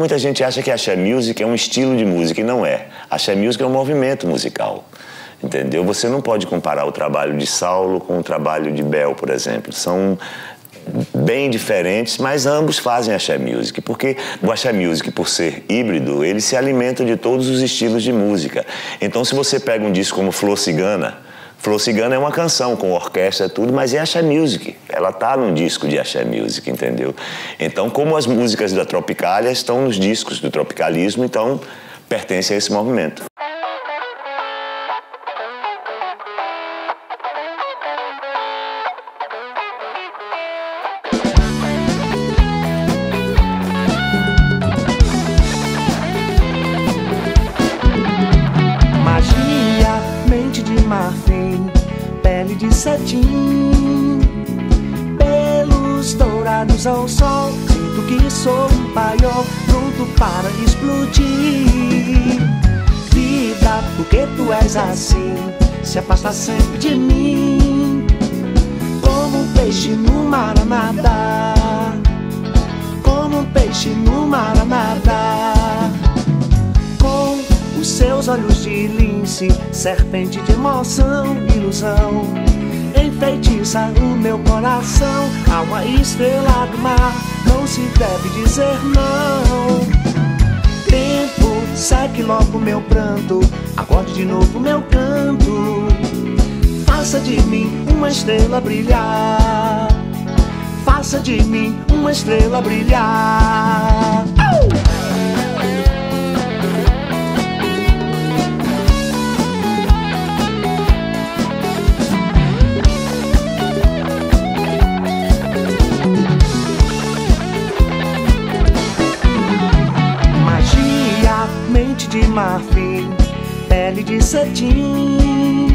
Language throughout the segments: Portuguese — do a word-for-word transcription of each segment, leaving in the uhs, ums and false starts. Muita gente acha que Axé Music é um estilo de música e não é. Axé Music é um movimento musical, entendeu? Você não pode comparar o trabalho de Saulo com o trabalho de Bell, por exemplo. São bem diferentes, mas ambos fazem Axé Music, porque o Axé Music, por ser híbrido, ele se alimenta de todos os estilos de música. Então, se você pega um disco como Flor Cigana, Flor Cigana é uma canção com orquestra e tudo, mas é Axé Music. Ela tá num disco de Axé Music, entendeu? Então, como as músicas da Tropicália estão nos discos do tropicalismo, então pertence a esse movimento. Ao sol, sinto que sou um paiol pronto para explodir. Vida, porque tu és assim, se afasta sempre de mim. Como um peixe no mar a nadar, como um peixe no mar a nadar. Com os seus olhos de lince, serpente de emoção, ilusão, enfeitiça o meu coração, alma estrela do mar, não se deve dizer não. Tempo, seque logo meu pranto, acorde de novo meu canto. Faça de mim uma estrela brilhar, faça de mim uma estrela brilhar. De marfim, pele de cetim,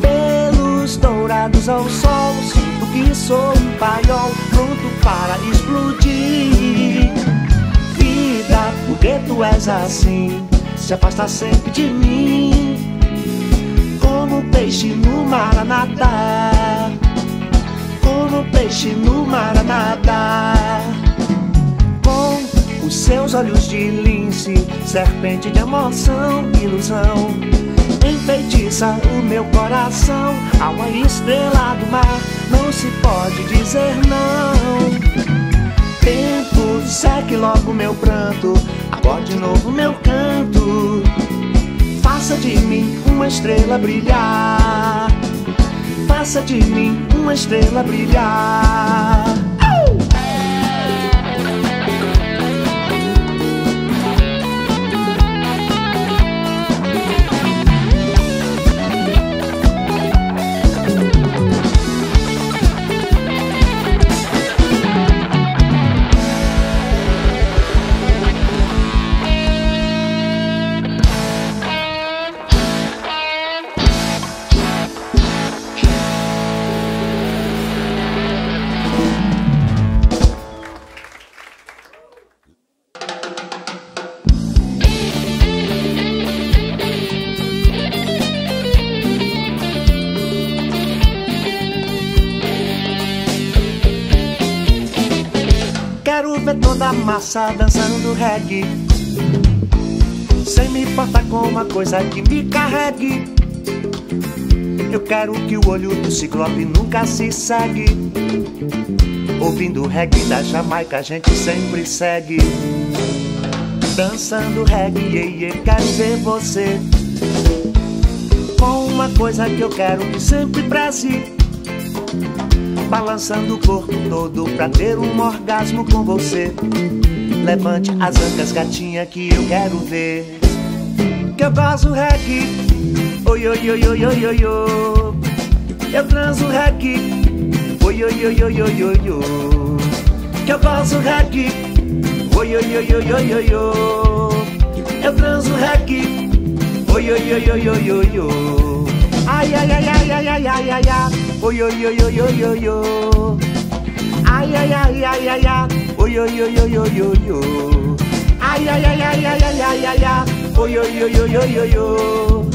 pelos dourados ao sol, sinto que sou um paiol pronto para explodir. Vida, porque tu és assim, se afasta sempre de mim. Como um peixe no mar a nadar, como um peixe no mar a nadar. Os seus olhos de lince, serpente de emoção, ilusão, enfeitiça o meu coração, alma estrela do mar, não se pode dizer não. Tempo, seque logo meu pranto, acorde de novo meu canto. Faça de mim uma estrela brilhar, faça de mim uma estrela brilhar. Massa dançando reggae, sem me importar com uma coisa que me carregue. Eu quero que o olho do ciclope nunca se segue. Ouvindo reggae da Jamaica a gente sempre segue. Dançando reggae, eu quero ver você com uma coisa que eu quero que sempre preze, balançando o corpo todo pra ter um orgasmo com você. Levante as ancas, gatinha, que eu quero ver que eu gosto reggae. Oi, oi, oi, oi, oi, oi, oi. Eu transo reggae. Oi, oi, oi, oi, oi, oi, oi. Que eu gosto reggae. Oi, oi, oi, oi, oi, oi, oi. Eu transo reggae. Oi, oi, oi, oi, oi, oi, oi. Ai, ai, ai, ai, ai, ai, ai, ai, ai. Oi, oi, oi, oi, oi, oi, oi. Ai, ai, ai, ai, ai, ai. Oi, oi, oi, oi, oi, oi, oi. Ai, ai, ai, ai, ai, ai, ai, ai, ai. Oi, oi, oi, oi, oi, oi, oi.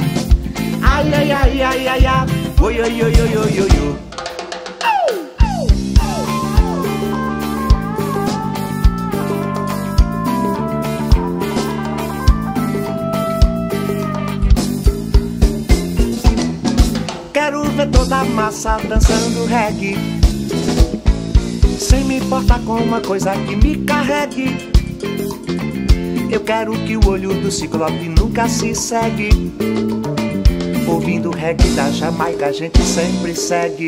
Ai, ai, ai, ai, ai, ai. Oi, oi, oi, oi, oi, oi, oi. ver toda a massa dançando reggae, sem me importar com uma coisa que me carregue. Eu quero que o olho do ciclope nunca se segue. Ouvindo reggae da Jamaica a gente sempre segue.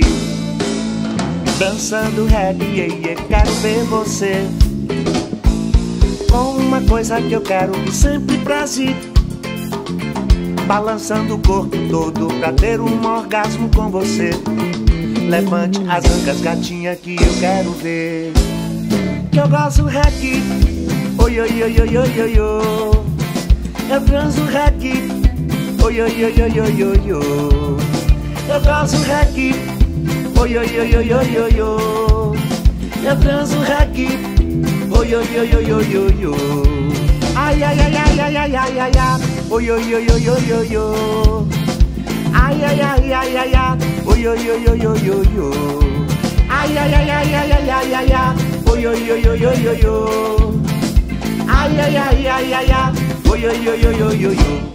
Dançando reggae, e quero ver você com uma coisa que eu quero que sempre preze, balançando o corpo todo pra ter um orgasmo com você. Levante as angas, gatinha, que eu quero ver, que eu gosto reggae. Oi, oi, oi, oi, oi, oi, oi. Eu transo reggae. Oi, oi, oi, oi, oi, oi, oi. Eu gosto reggae. Oi, oi, oi, oi, oi, oi, oi. Eu transo reggae. Oi, oi, oi, oi, oi, oi, oi. Ai, ai, ai, ai, ai, ai, ai, ai, ai. Oi, oi, oi, oi, oi, oi, oi. Ai, ai, ai, ai, ai, ai. Oi, oi, oi, oi, oi, oi, oi. Ai, ai, ai, ai, ai, ai, ai, ai, ai. Oi, oi, oi, oi, oi, oi, oi. Ai, ai, ai, ai, ai, ai. Oi, oi, oi, oi, oi, oi, oi.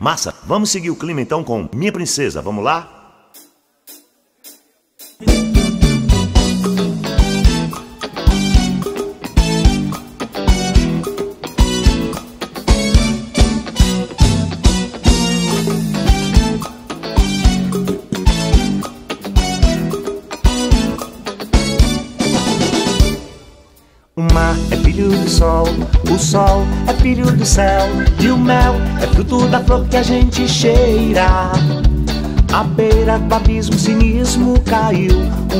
Massa, vamos seguir o clima então com Minha Princesa, vamos lá? O mar é filho do sol, o sol é filho do céu, e o mel é fruto da flor que a gente cheira. À beira do abismo, cinismo caiu,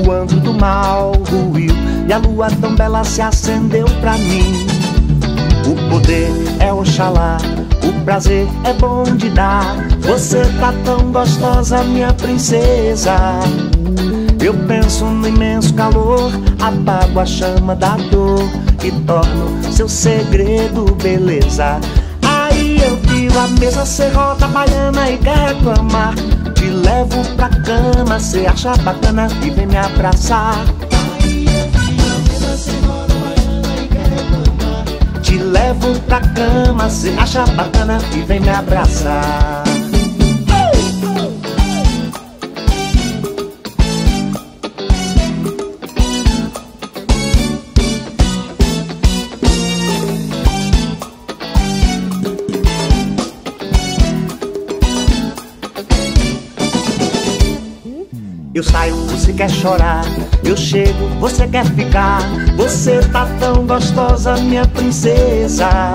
o anjo do mal ruiu, e a lua tão bela se acendeu pra mim. O poder é Oxalá, o prazer é bom de dar, você tá tão gostosa, minha princesa. Eu penso no imenso calor, apago a chama da dor e torno seu segredo beleza. Aí eu viro a mesa, cê roda a baiana e quer reclamar. Te levo pra cama, cê acha bacana e vem me abraçar. Aí eu viro a mesa, cê roda a baiana e quer reclamar. Te levo pra cama, cê acha bacana e vem me abraçar. Eu saio, você quer chorar, eu chego, você quer ficar. Você tá tão gostosa, minha princesa.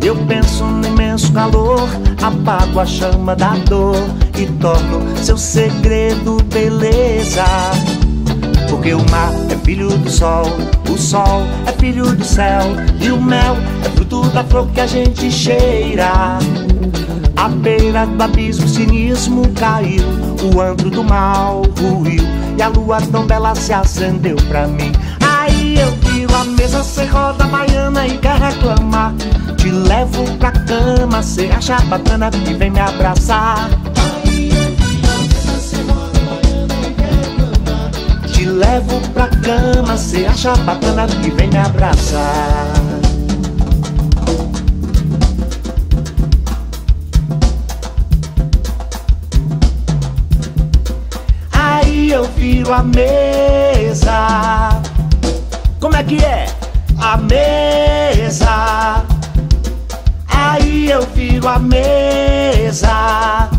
Eu penso no imenso calor, apago a chama da dor e torno seu segredo beleza. Porque o mar é filho do sol, o sol é filho do céu, e o mel é fruto da flor que a gente cheira. À beira do abismo, o cinismo caiu, o antro do mal ruiu, e a lua tão bela se acendeu pra mim. Aí eu viro a mesa, cê roda a baiana e quer reclamar. Te levo pra cama, cê acha bacana e vem me abraçar. Aí eu viro a mesa, cê roda a baiana e quer reclamar. Te levo pra cama, cê acha bacana e vem me abraçar. Eu viro a mesa. Como é que é? A mesa. Aí eu viro a mesa.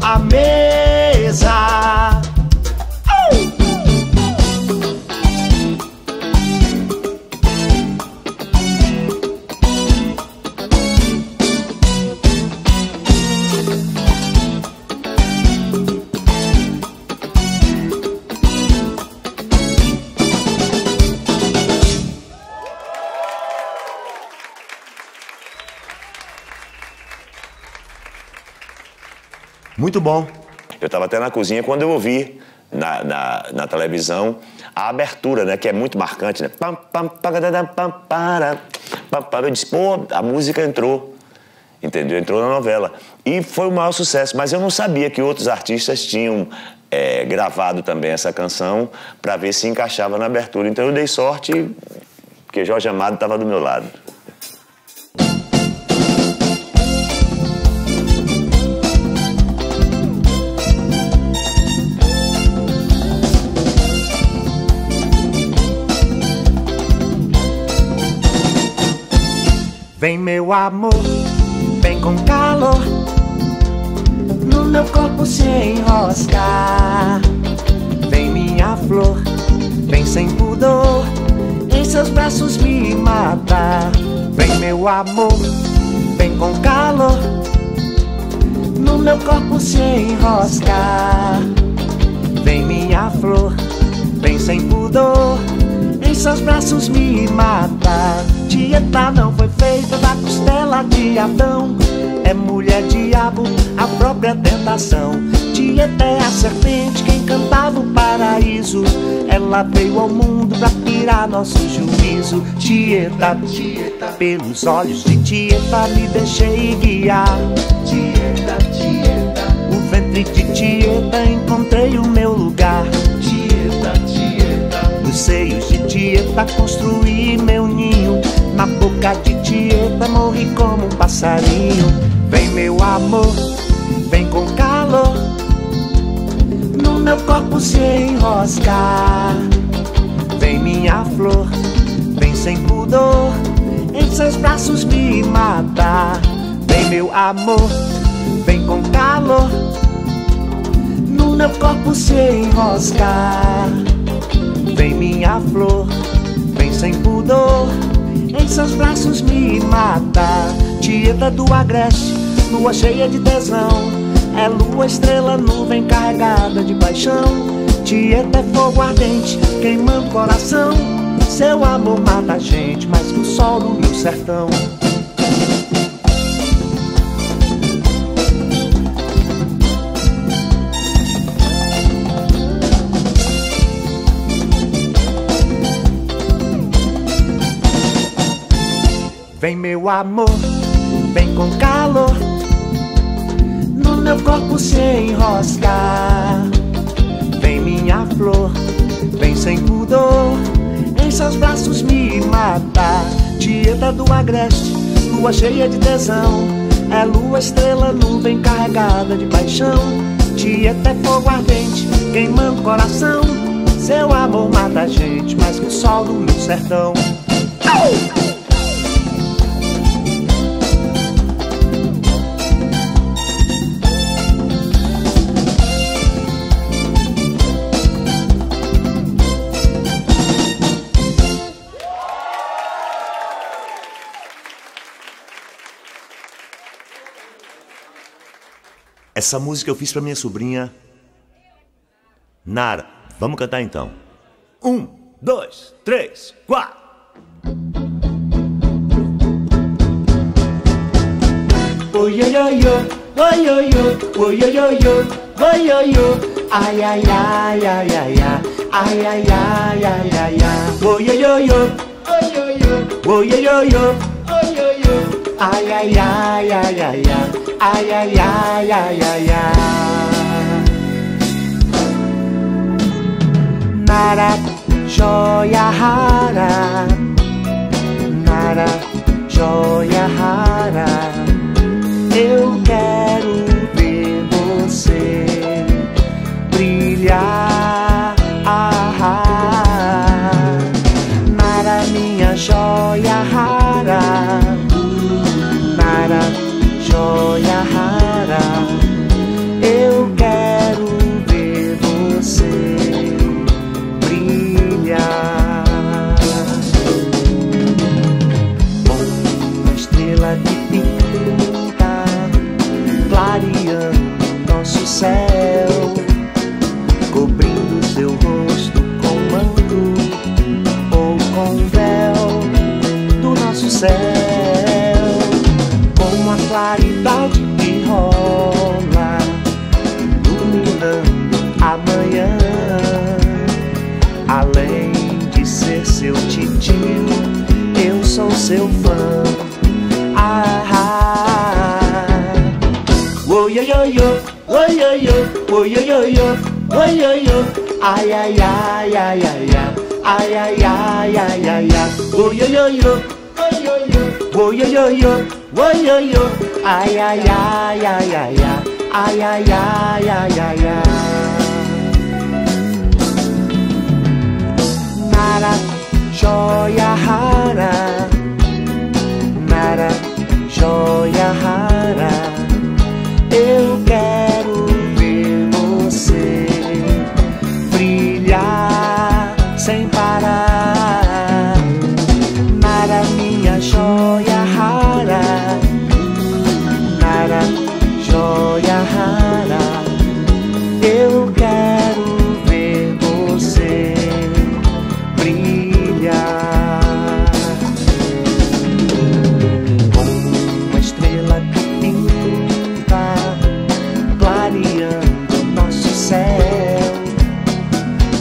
A mesa. Muito bom. Eu estava até na cozinha quando eu ouvi na, na, na televisão a abertura, né? Que é muito marcante, né? Pam, pam, pam, pam, pam, pam, papapá, eu disse, pô, a música entrou, entendeu? Entrou na novela. E foi o maior sucesso, mas eu não sabia que outros artistas tinham é, gravado também essa canção para ver se encaixava na abertura. Então eu dei sorte, porque Jorge Amado estava do meu lado. Vem meu amor, vem com calor, no meu corpo se enrosca. Vem minha flor, vem sem pudor, em seus braços me mata. Vem meu amor, vem com calor, no meu corpo se enrosca. Vem minha flor, vem sem pudor, em seus braços me mata. Tieta não foi feita da costela de Adão, é mulher diabo, a própria tentação. Tieta é a serpente que encantava o paraíso, ela veio ao mundo pra tirar nosso juízo. Tieta, Tieta, pelos olhos de Tieta me deixei guiar. Tieta, Tieta, o ventre de Tieta encontrei o meu lugar. Tieta, Tieta, nos seios de Tieta construí meu ninho, na boca de Tieta morri como um passarinho. Vem meu amor, vem com calor, no meu corpo se enrosca. Vem minha flor, vem sem pudor, em seus braços me mata. Vem meu amor, vem com calor, no meu corpo se enrosca. Vem minha flor, vem sem pudor, em seus braços me mata. Tieta do Agreste, lua cheia de tesão, é lua, estrela, nuvem carregada de paixão. Tieta é fogo ardente, queimando o coração, seu amor mata a gente mais que o sol do meu sertão. Vem meu amor, vem com calor, no meu corpo se enrosca. Vem minha flor, vem sem pudor, em seus braços me mata. Tieta do Agreste, lua cheia de tesão, é lua, estrela, nuvem carregada de paixão. Tieta é fogo ardente, queimando o coração, seu amor mata a gente mais que o sol do meu sertão. Au! Essa música eu fiz pra minha sobrinha Nara. Vamos cantar então. Um, dois, três, quatro. Oi, oi, oi, oi, oi, oi, oi, oi, oi, oi, oi, ai, ai, ai, ai, ai, ai, ai, ai, ai, ai, ai, oi, oi, oi, oi, oi, oi, oi, ai, ai, ai, ai, ai, ai, ai, ai, ai, ai, ai. Nara, joia rara, Nara, joia rara, eu quero ver você brilhar. Nara, minha joia rara, joia rara, eu quero ver você brilhar. Uma estrela que pinta, clareando nosso céu, cobrindo seu rosto com manto ou com véu do nosso céu. Claridade que rola, iluminando amanhã. Além de ser seu titio, eu sou sou seu fã. Ah, ah, ah. Oi, oi, oi, oi, oi, oi, oi, oi, oi, oi, ai, ai, ai, ai, ai, ai, ai, ai, ai, ai, oi, oi, oi, oi, oi, oi, oi, ai, ai, ai, ai, ai, ai, ai, ai, ai, ai, Nara, joia rara, Nara, joia rara, eu quero ver você brilhar sem parar, Nara, minha joia rara, Nara, joia rara, eu quero ver você brilhar como uma estrela que pinta, clareando nosso céu,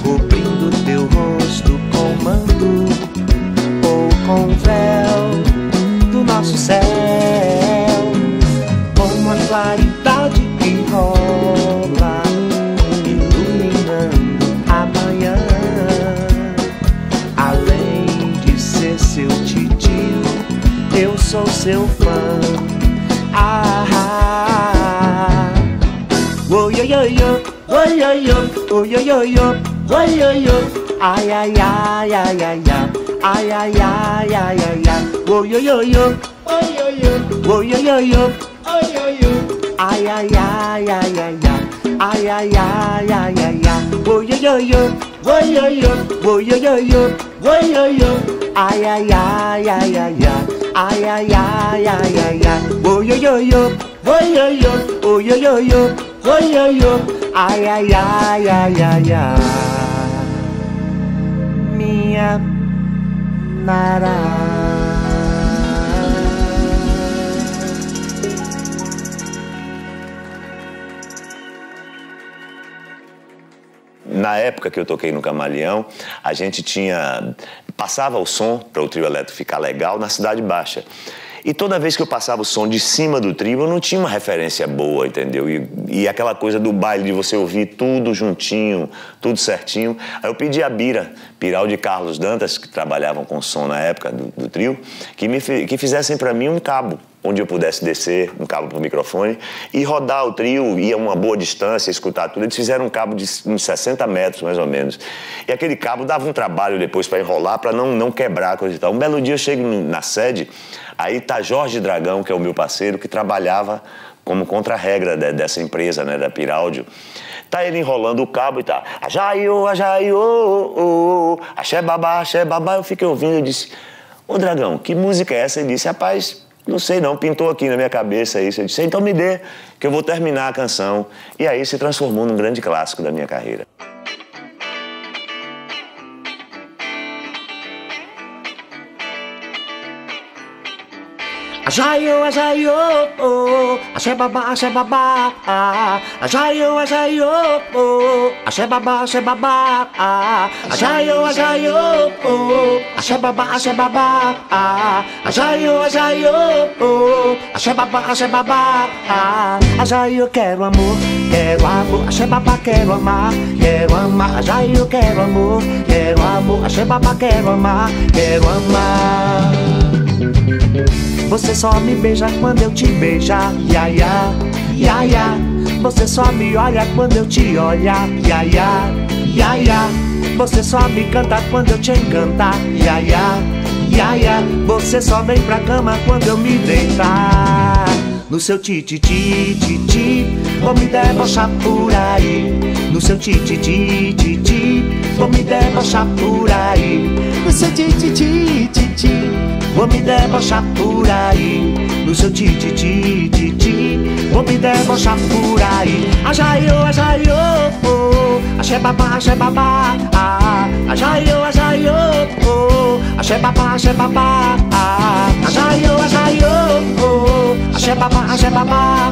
cobrindo teu rosto com manto ou com véu do nosso céu. Como a claridade que rola, iluminando amanhã. Além de ser seu titio, eu sou seu fã. Ah, ah, ah. Oi, oi, oi, oi, oi, oi, oi, oi, oi, oi, ai, ai, ai, ai, ai, ai, ai, ai, ai, ai, oi, oi, oi, oi, oi, oi, oi. Ai, ai, ai, ai, ai, ai, ai, ai, ai, ai, ai, ai, oi, oi, oi, oi, oi, oi, oi, oi, oi, ai, ai, ai, ai, ai, ai, ai, ai, ai, ai, oi, oi, oi, oi, oi, oi, oi, oi, oi, ai, ai, ai, ai, ai, ai, minha Nara. Na época que eu toquei no Camaleão, a gente tinha... Passava o som para o trio elétrico ficar legal na Cidade Baixa. E toda vez que eu passava o som de cima do trio, eu não tinha uma referência boa, entendeu? E, e aquela coisa do baile, de você ouvir tudo juntinho, tudo certinho. Aí eu pedi a Bira, Piraldi e Carlos Dantas, que trabalhavam com som na época do, do trio, que, me, que fizessem para mim um cabo, onde eu pudesse descer um cabo pro microfone e rodar o trio, ir a uma boa distância, escutar tudo. Eles fizeram um cabo de uns sessenta metros, mais ou menos. E aquele cabo dava um trabalho depois para enrolar, para não, não quebrar, coisa e tal. Um belo dia eu chego na sede, aí tá Jorge Dragão, que é o meu parceiro, que trabalhava como contra-regra dessa empresa, né, da Piráudio. Tá ele enrolando o cabo e tá... Ajaiô, ajaiô, axé babá, axé babá. Eu fiquei ouvindo e disse... Ô, Dragão, que música é essa? Ele disse, rapaz... Não sei não, pintou aqui na minha cabeça isso. Eu disse, então me dê, que eu vou terminar a canção. E aí se transformou num grande clássico da minha carreira. Ajaiô, ajaiô, axé babá, axé babá. Ajaiô, ajaiô, axé babá, axé babá. Ajaiô, ajaiô, axé babá, axé babá. Ajaiô, ajaiô, axé babá, axé babá. Ajaiô, quero amor, quero amor, axé babá, quero amar, quero amar. Ajaiô, quero amor, quero amor, axé babá, quero amar, quero amar. Você só me beija quando eu te beijar, ia, ia, ia, ia. Você só me olha quando eu te olhar, ia, ia, ia, ia. Você só me canta quando eu te encantar, ia, ia, ia, ia. Você só vem pra cama quando eu me deitar no seu tititi, titi, vou me debochar por aí. No seu tititi, titi, vou me debochar por aí. No seu tititi, titi, vou me debochar por aí. No seu tititi, titi, vou me debochar por aí. Ajaiô, ajaiô, axé babá, axé babá. Ajaiô, ajaiô, axé babá, axé babá. Ajaiô, ajaiô, axé babá, axé babá.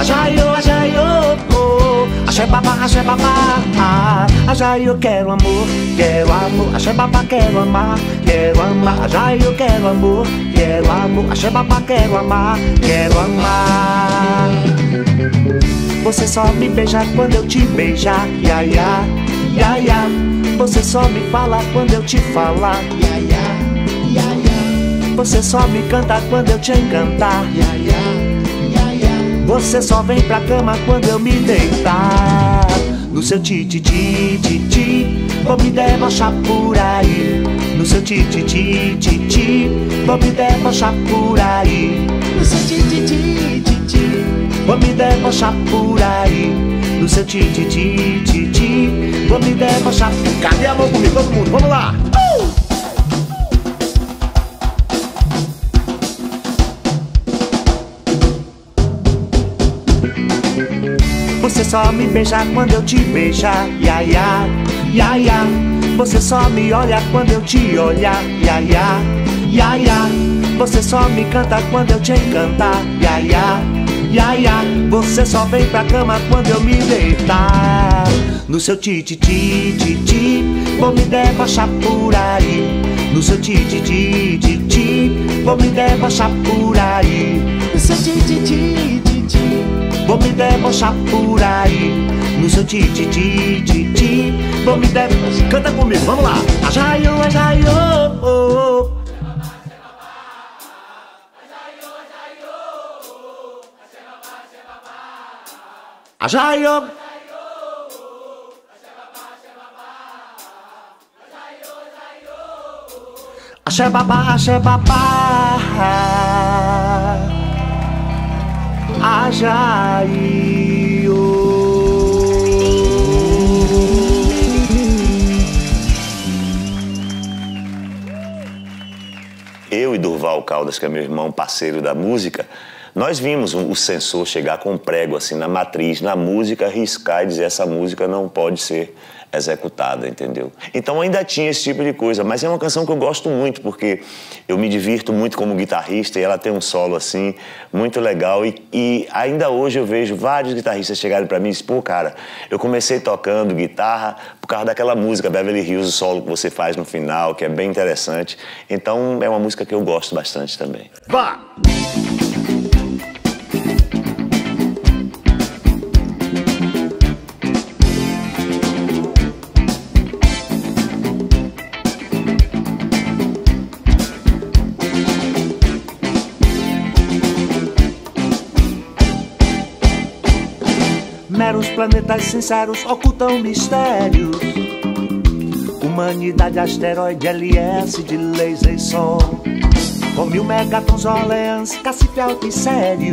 Ajaiô, ajaiô, axé babá, axé babá. Ajá, eu quero amor, quero amor, axé babá, quero amar, quero amar. Ajá, eu quero amor, quero amor, axé babá, quero amar, quero amar. Você só me beija quando eu te beijar, ia ia, ia ia. Você só me fala quando eu te falar, ia ia, ia ia. Você só me canta quando eu te encantar, ia ia, ia ia. Você só vem pra cama quando eu me deitar. No seu tititi, titi, vou me debochar por aí. No seu tititi, titi, vou me debochar por aí. No seu tititi, titi, vou me debochar por aí. No seu tititi, titi, vou me debochar. Cadê a mão comigo, todo mundo? Vamos lá! Você só me beija quando eu te beijar, ia ia, ia ia. Você só me olha quando eu te olhar, ia ia, ia ia. Você só me canta quando eu te encantar, ia ia, ia ia. Você só vem pra cama quando eu me deitar. No seu tititi, titi, vou me debochar por aí. No seu tititi, titi, vou me debochar por aí. No seu tititi, titi, vou me debochar por aí. No seu tititi, titi, vou me debochar. Canta comigo, vamos lá! Ajaiô, ajaiô, oh, oh. Ajaiô, axé babá, axé babá. Ajaiô. Eu e Durval Caldas, que é meu irmão parceiro da música, nós vimos o censor chegar com um prego assim na matriz, na música, riscar e dizer essa música não pode ser executada, entendeu? Então ainda tinha esse tipo de coisa, mas é uma canção que eu gosto muito, porque eu me divirto muito como guitarrista e ela tem um solo assim, muito legal, e, e ainda hoje eu vejo vários guitarristas chegarem pra mim e dizem, pô, cara, eu comecei tocando guitarra por causa daquela música, Beverly Hills, o solo que você faz no final, que é bem interessante, então é uma música que eu gosto bastante também. Vá! Meros planetas sinceros ocultam mistérios. Humanidade, asteroide, L S de laser e sol. Com mil megatons, Orleans, Cacife alto e sério,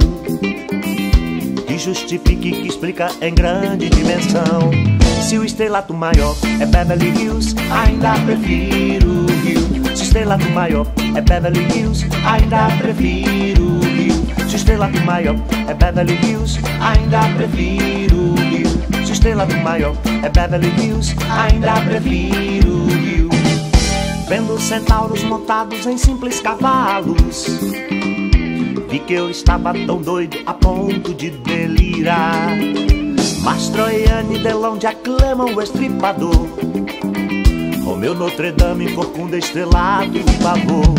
que justifique, que explica em grande dimensão. Se o estrelato maior é Beverly Hills, ainda prefiro o Rio. Se o estrelato maior é Beverly Hills, ainda prefiro o Rio. Se o estrelato maior é Beverly Hills, ainda prefiro o Rio. Se o estrelato maior é Beverly Hills, ainda prefiro o Rio. Vendo centauros montados em simples cavalos, vi que eu estava tão doido a ponto de delirar. Mas Troiane e Delonde aclamam o estripador, Romeu, Notre Dame, corcunda, estrelato e pavor.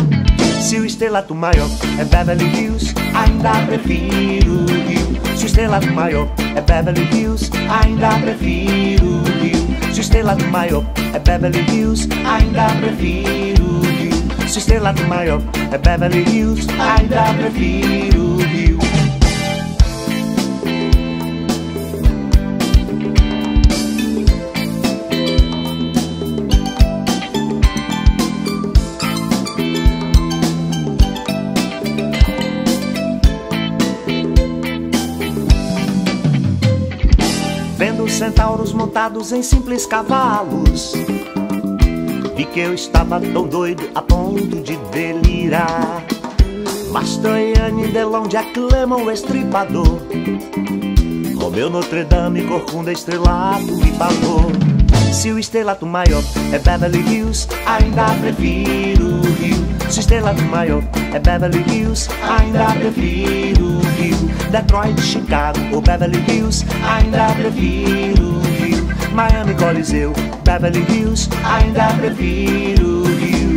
Se o estrelato maior é Beverly Hills, ainda prefiro o Rio. Se o estrelato maior é Beverly Hills, ainda prefiro o Rio. Se o estrelato maior é Beverly Hills, ainda prefiro o Rio. Se o estrelato maior é Beverly Hills, ainda prefiro o Rio. Centauros montados em simples cavalos, vi que eu estava tão doido a ponto de delirar. Mas Troiane e Delonde aclamam o estripador, Romeu, Notre Dame, corcunda, estrelato e pavor. Se o estrelato maior é Beverly Hills, ainda prefiro o Rio. Se o estrelato maior é Beverly Hills, ainda prefiro o Rio. Detroit, Chicago ou Beverly Hills, ainda prefiro o Rio. Miami, Coliseu, Beverly Hills, ainda prefiro o Rio.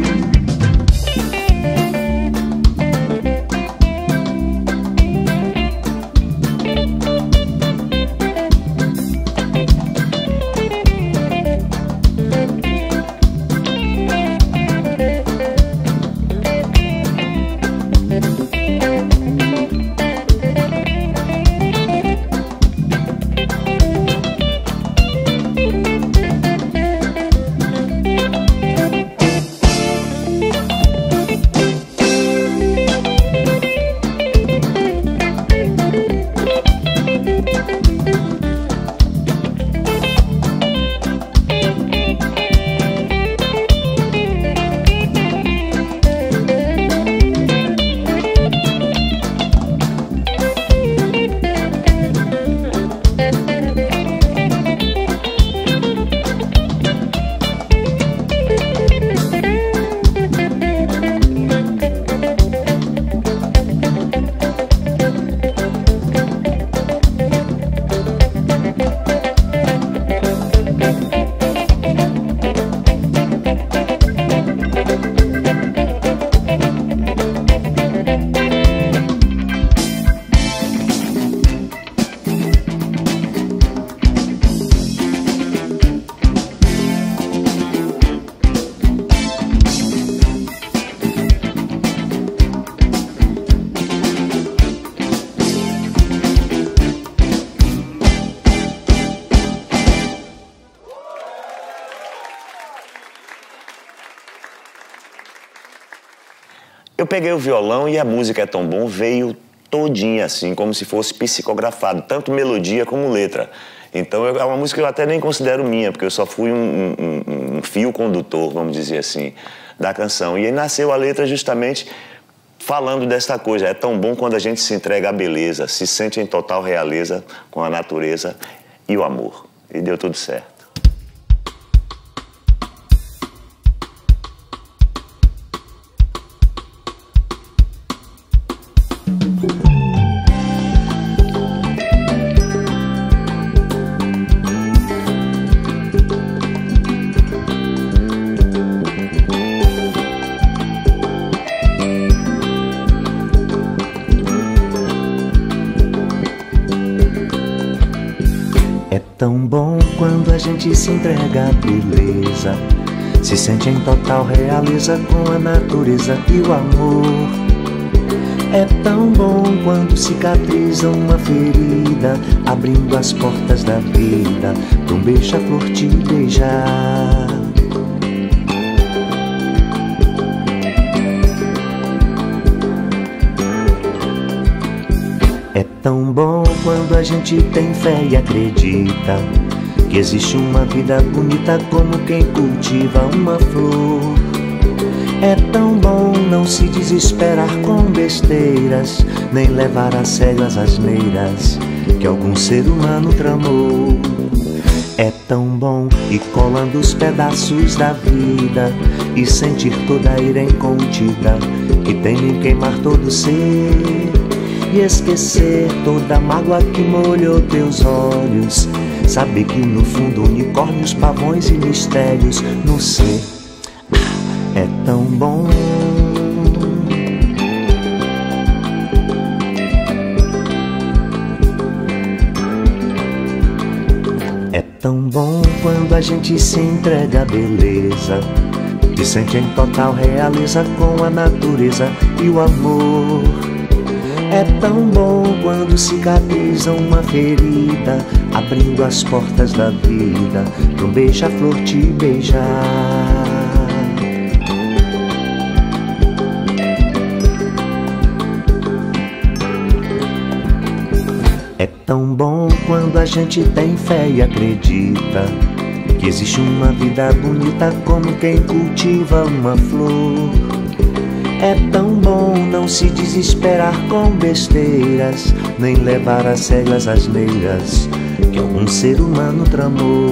Peguei o violão e a música É Tão Bom veio todinha assim, como se fosse psicografado, tanto melodia como letra. Então eu, é uma música que eu até nem considero minha, porque eu só fui um, um, um fio condutor, vamos dizer assim, da canção. E aí nasceu a letra justamente falando dessa coisa. É tão bom quando a gente se entrega à beleza, se sente em total realeza com a natureza e o amor. E deu tudo certo. Se entrega à beleza, se sente em total realeza com a natureza e o amor. É tão bom quando cicatriza uma ferida, abrindo as portas da vida, um beija-flor te beijar. É tão bom quando a gente tem fé e acredita que existe uma vida bonita como quem cultiva uma flor. É tão bom não se desesperar com besteiras, nem levar a sério as asneiras que algum ser humano tramou. É tão bom ir colando os pedaços da vida e sentir toda a ira incontida que tem em queimar todo ser, e esquecer toda a mágoa que molhou teus olhos. Saber que no fundo unicórnios, pavões e mistérios no ser é tão bom. É tão bom quando a gente se entrega à beleza, se sente em total realeza com a natureza e o amor. É tão bom quando cicatriza uma ferida, abrindo as portas da vida, pra um beija-flor te beijar. É tão bom quando a gente tem fé e acredita que existe uma vida bonita como quem cultiva uma flor. É tão bom não se desesperar com besteiras, nem levar a sério as asneiras que algum ser humano tramou.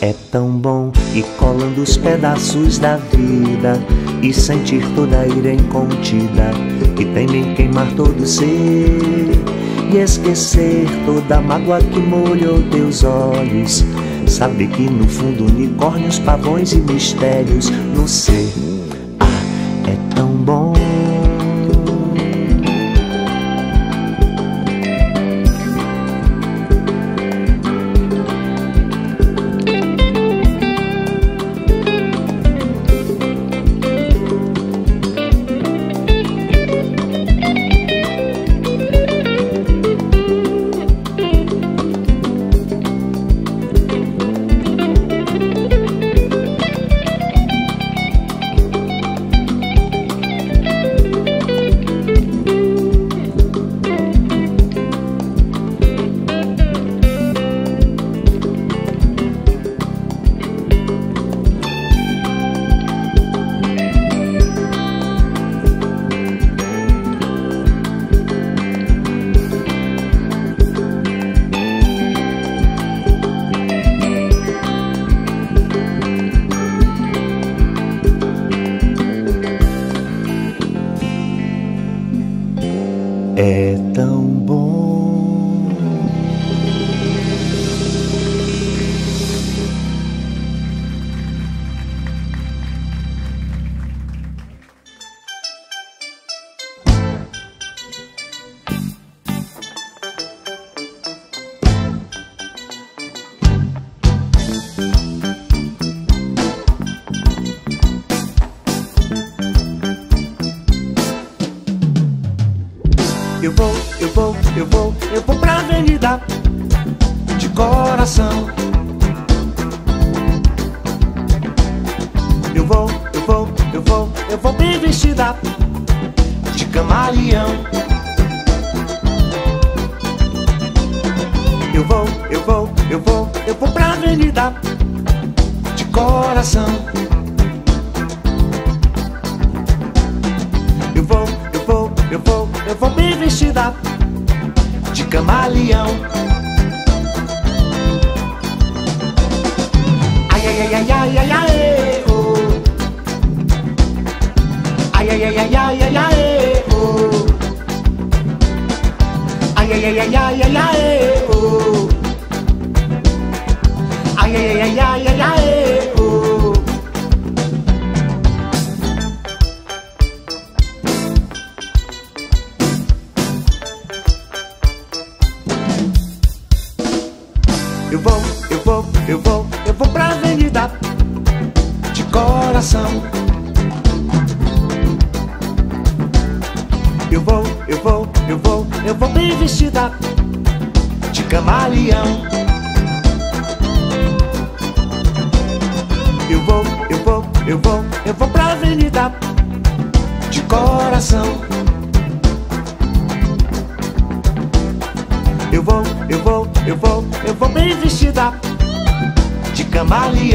É tão bom ir colando os pedaços da vida e sentir toda a ira incontida que tem em queimar todo ser, e esquecer toda a mágoa que molhou teus olhos. Saber que no fundo unicórnios, pavões e mistérios no ser. Ah, é tão bom.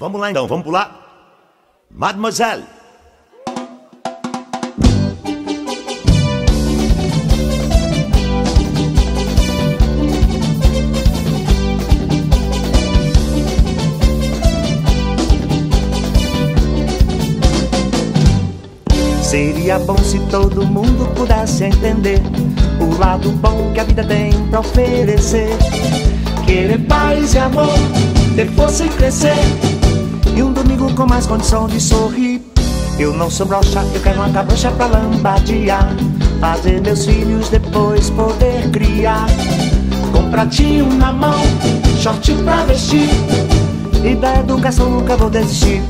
Vamos lá então, vamos pular. Mademoiselle. Seria bom se todo mundo pudesse entender o lado bom que a vida tem pra oferecer. Querer paz e amor, ter força e crescer, e um domingo com mais condição de sorrir. Eu não sou broxa, eu quero uma cabrocha pra lambadear, fazer meus filhos depois poder criar. Com pratinho na mão, shortinho pra vestir, e da educação nunca vou desistir.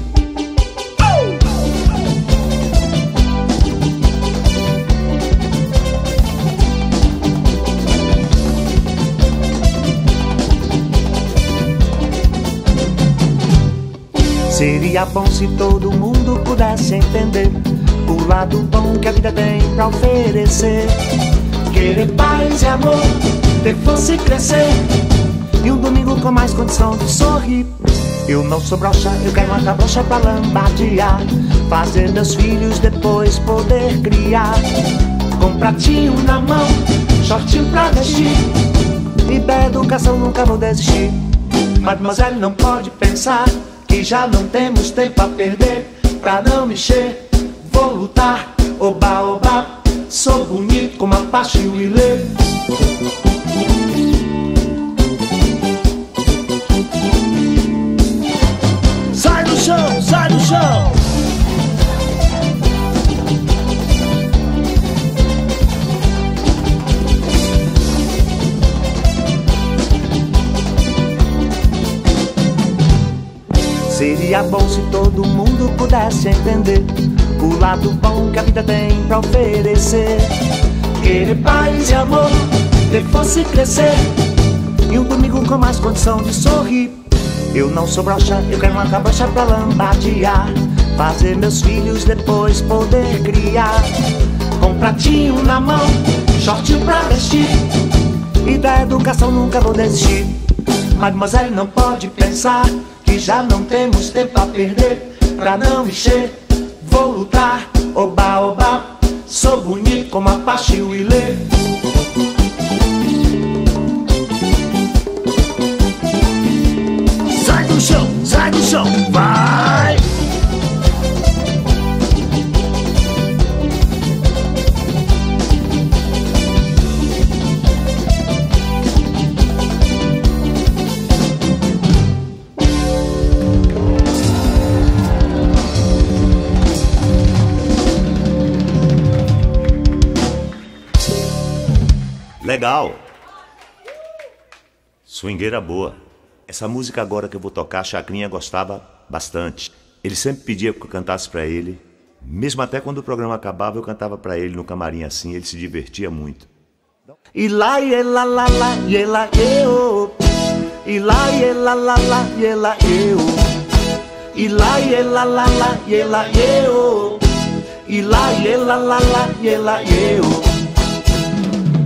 Seria bom se todo mundo pudesse entender o lado bom que a vida tem pra oferecer. Querer paz e amor, ter força e crescer, e um domingo com mais condição de sorrir. Eu não sou broxa, eu quero uma cabrocha pra lambadear, fazer meus filhos depois poder criar. Com pratinho na mão, shortinho pra vestir, e da educação nunca vou desistir. Mademoiselle não pode pensar que já não temos tempo a perder. Pra não mexer, vou lutar. Oba, oba, sou bonito como a Apache Willie. Sai do chão, sai do chão. Seria bom se todo mundo pudesse entender o lado bom que a vida tem pra oferecer. Querer paz e amor, ter força e crescer, e um domingo com mais condição de sorrir. Eu não sou broxa, eu quero uma cabrocha pra lambadear, fazer meus filhos depois poder criar. Com pratinho na mão, shortinho pra vestir, e da educação nunca vou desistir. Mademoiselle não pode pensar que já não temos tempo a perder. Pra não mexer, vou lutar. Oba, oba, sou bonito como a Apache Willie. Sai do chão, sai do chão, vai! Legal! Swingueira boa. Essa música agora que eu vou tocar, Chacrinha gostava bastante. Ele sempre pedia que eu cantasse pra ele. Mesmo até quando o programa acabava, eu cantava pra ele no camarim assim, ele se divertia muito. E lá, e lá, lá, lá, e lá, eu. E lá, e lá, lá, lá, e lá, eu. E lá, e lá, lá, lá, e lá, eu. E lá, e lá, lá, lá, e lá, eu.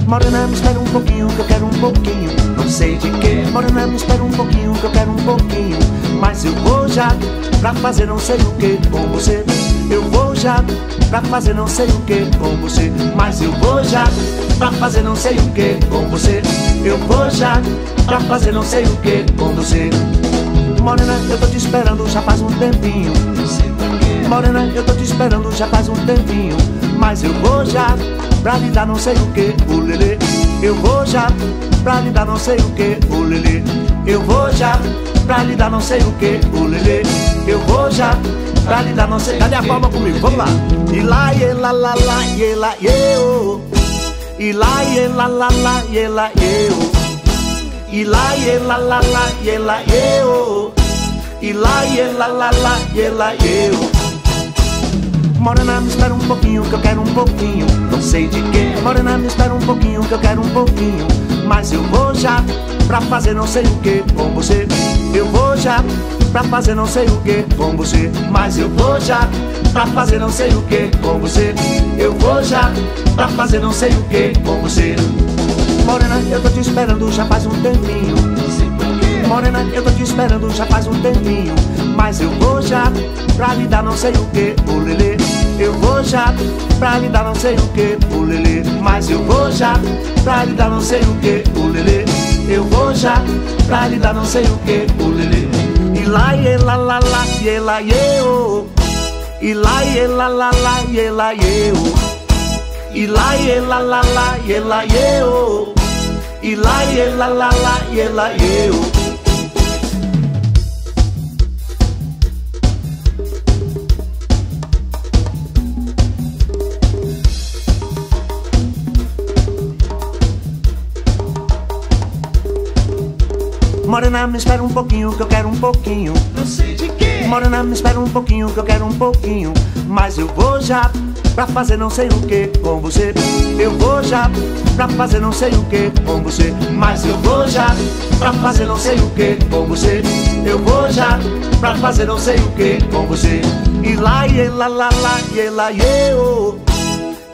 Morena, me espera um pouquinho, que eu quero um pouquinho, não sei de que. Morena, me espera um pouquinho, que eu quero um pouquinho, mas eu vou já, pra fazer não sei o que com você. Eu vou já, pra fazer não sei o que com você. Mas eu vou já, pra fazer não sei o que com você. Eu vou já, pra fazer não sei o que com você. Morena, eu tô te esperando já faz um tempinho, não sei porquê. Morena, eu tô te esperando já faz um tempinho, mas eu vou já, pra lhe dar não sei o que, o lelê. Eu vou já, pra lhe dar não sei o que, o lelê. Eu vou já, pra lhe dar não sei o que, o lelê. Eu vou já, pra lhe dar não sei o que. Cadê a palma comigo? Vamos lá. E lá, e lá, lá, lá, e lá, eu. E lá, e lá, lá, lá, e lá, eu. E lá, e lá, lá, lá, e lá, eu. E lá, e lá, lá, lá, e lá, eu. Morena, me espera um pouquinho, que eu quero um pouquinho, não sei de que. Morena, me espera um pouquinho, que eu quero um pouquinho, mas eu vou já, pra fazer não sei o que com você. Eu vou já, pra fazer não sei o que com você. Mas eu vou já, pra fazer não sei o que com você. Eu vou já, pra fazer não sei o que com você. Morena, eu tô te esperando já faz um tempinho, não sei porquê. Morena, eu tô te esperando já faz um tempinho, mas eu vou já, pra lhe dar não sei o que, o lelê. Eu vou já, pra lhe dar não sei o que, o lelê. Mas eu vou já, pra lhe dar não sei o que, o lelê. Eu vou já, pra lhe dar não sei o que, o lelê. E lá, e lá, lá, lá, e lá, eu. E lá e lá lá lá e lá eu. E lá e lá lá lá e lá eu. E lá e lá lá lá e lá eu. Morena, me espera um pouquinho que eu quero um pouquinho. Não sei de quê. Morena, me espera um pouquinho que eu quero um pouquinho. Mas eu vou já pra fazer não sei o que com você. Eu vou já pra fazer não sei o que com você. Mas eu vou já pra fazer não sei o que com você. Eu vou já pra fazer não sei o que com você. E lá e lá lá lá e lá eu.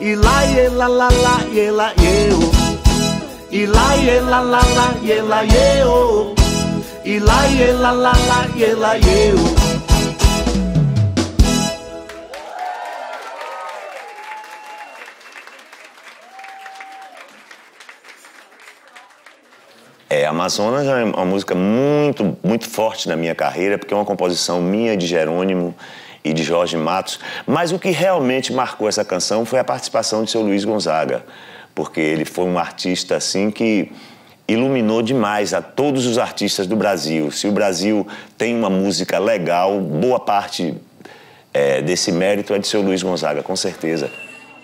E lá e lá lá lá e lá eu. E lá e lá lá lá e lá eu. E lá, e lá, lá, lá, e lá, eu. É, Amazonas é uma música muito, muito forte na minha carreira, porque é uma composição minha, de Jerônimo e de Jorge Matos. Mas o que realmente marcou essa canção foi a participação de seu Luiz Gonzaga, porque ele foi um artista assim que iluminou demais a todos os artistas do Brasil. Se o Brasil tem uma música legal, boa parte é, desse mérito é de seu Luiz Gonzaga, com certeza.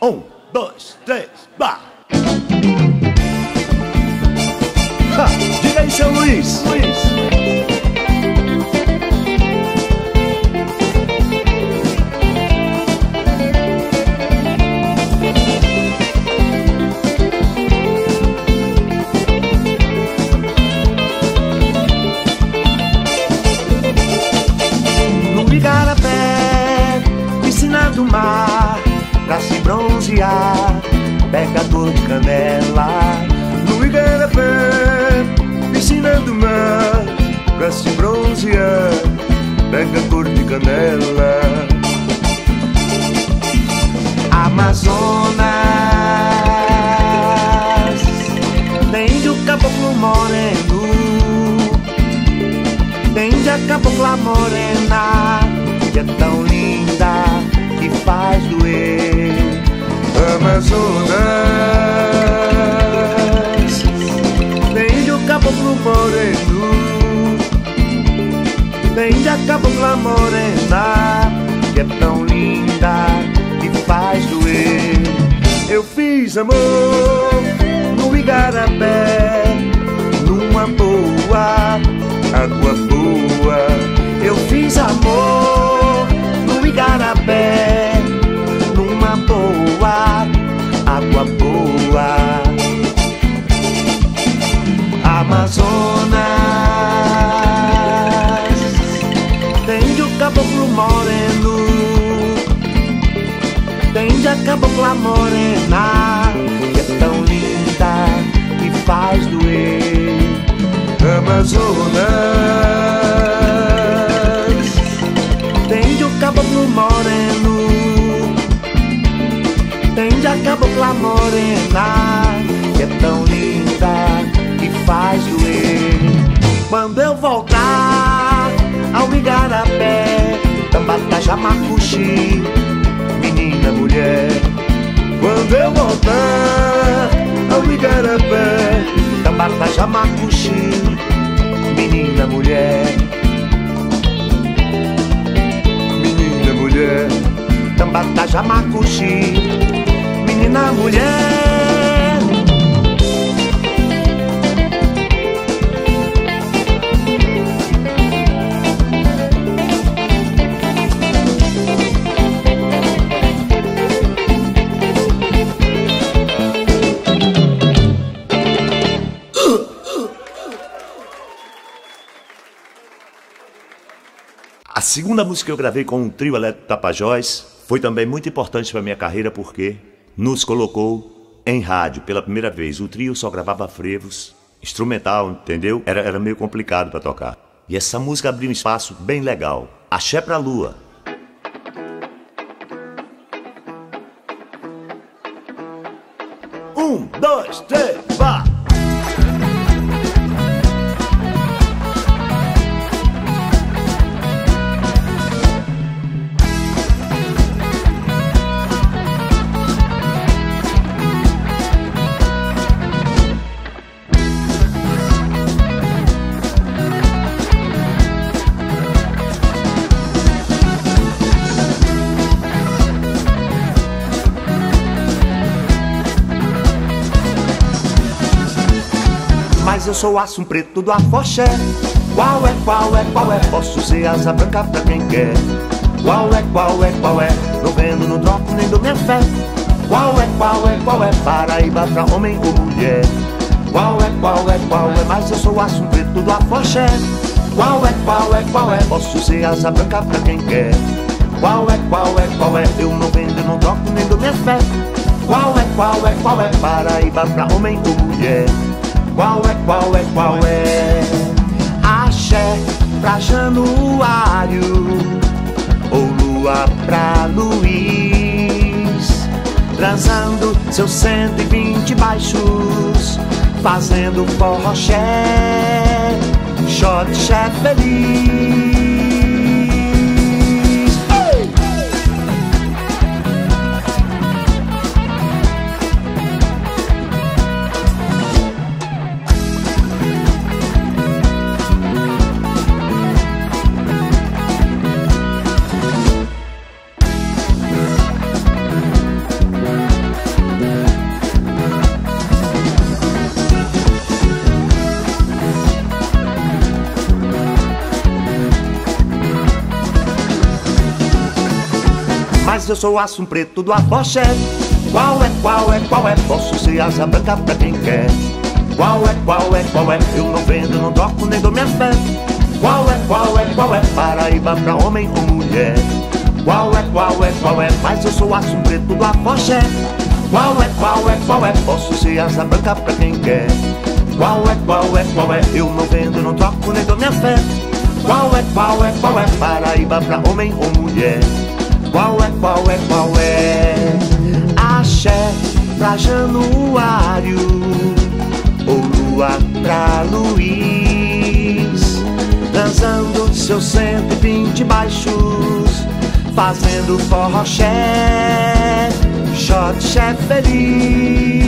Um, dois, três, vá! Diga aí, seu Luiz! Luiz! Pra se bronzear, pescador de canela. No Igarapé, piscina do mar. Pra se bronzear, pescador de canela. Amazonas tem de um caboclo moreno, tem de a cabocla morena, que é tão linda que faz doer. Amazonas tem o caboclo moreno, tem a cabocla morena, que é tão linda que faz doer. Eu fiz amor no Igarapé, numa boa, água boa. Eu fiz amor no Igarapé, boa, água boa. Amazonas tem o caboclo moreno, tem a cabocla morena, que é tão linda que faz doer. Amazonas tem o caboclo moreno, tem a cabocla morena, que é tão linda que faz doer. Quando eu voltar ao Igarapé, Tambaqui, Jamarcushi, menina, mulher. Quando eu voltar ao Igarapé, Tambaqui, Jamarcushi, menina, mulher. Menina, mulher. Tambaqui, Jamarcushi, menina, mulher. A segunda música que eu gravei com o Trio Elétrico Tapajós foi também muito importante para minha carreira, porque nos colocou em rádio pela primeira vez. O trio só gravava frevos, instrumental, entendeu? Era, era meio complicado para tocar. E essa música abriu um espaço bem legal. Axé pra Lua. Um, dois, três, vá! mas eu sou aço preto do afoxé. Qual é, qual é, qual é? Posso ser asa branca pra quem quer. Qual é, qual é, qual é? Não vendo, não troco, nem dou minha fé. Qual é, qual é, qual é? Paraíba pra homem ou mulher. Qual é, qual é, qual é? Mas eu sou aço preto do afoxé. Qual é, qual é, qual é? Posso ser asa branca pra quem quer. Qual é, qual é, qual é? Eu não vendo, não troco, nem dou minha fé. Qual é, qual é, qual é? Paraíba pra homem ou mulher. Qual é, qual é, qual é? Axé pra Januário ou lua pra Luiz, transando seus cento e vinte baixos, fazendo forroché, xoxé feliz. Eu sou aço preto do afoxé. Qual é, qual é, qual é? Posso ser asa branca pra quem quer. Qual é, qual é, qual é? Eu não vendo, não troco, nem dou minha fé. Qual é, qual é, qual é? Paraíba pra homem ou mulher. Qual é, qual é, qual é? Mas eu sou aço preto do afoxé. Qual é, qual é, qual é? Posso ser asa branca pra quem quer. Qual é, qual é, qual é? Eu não vendo, não troco, nem dou minha fé. Qual é, qual é, qual é? Paraíba pra homem ou mulher. Qual é, qual é, qual é? Axé pra Januário ou lua pra Luiz, dançando seus cento e vinte baixos, fazendo forroché, xoxé feliz.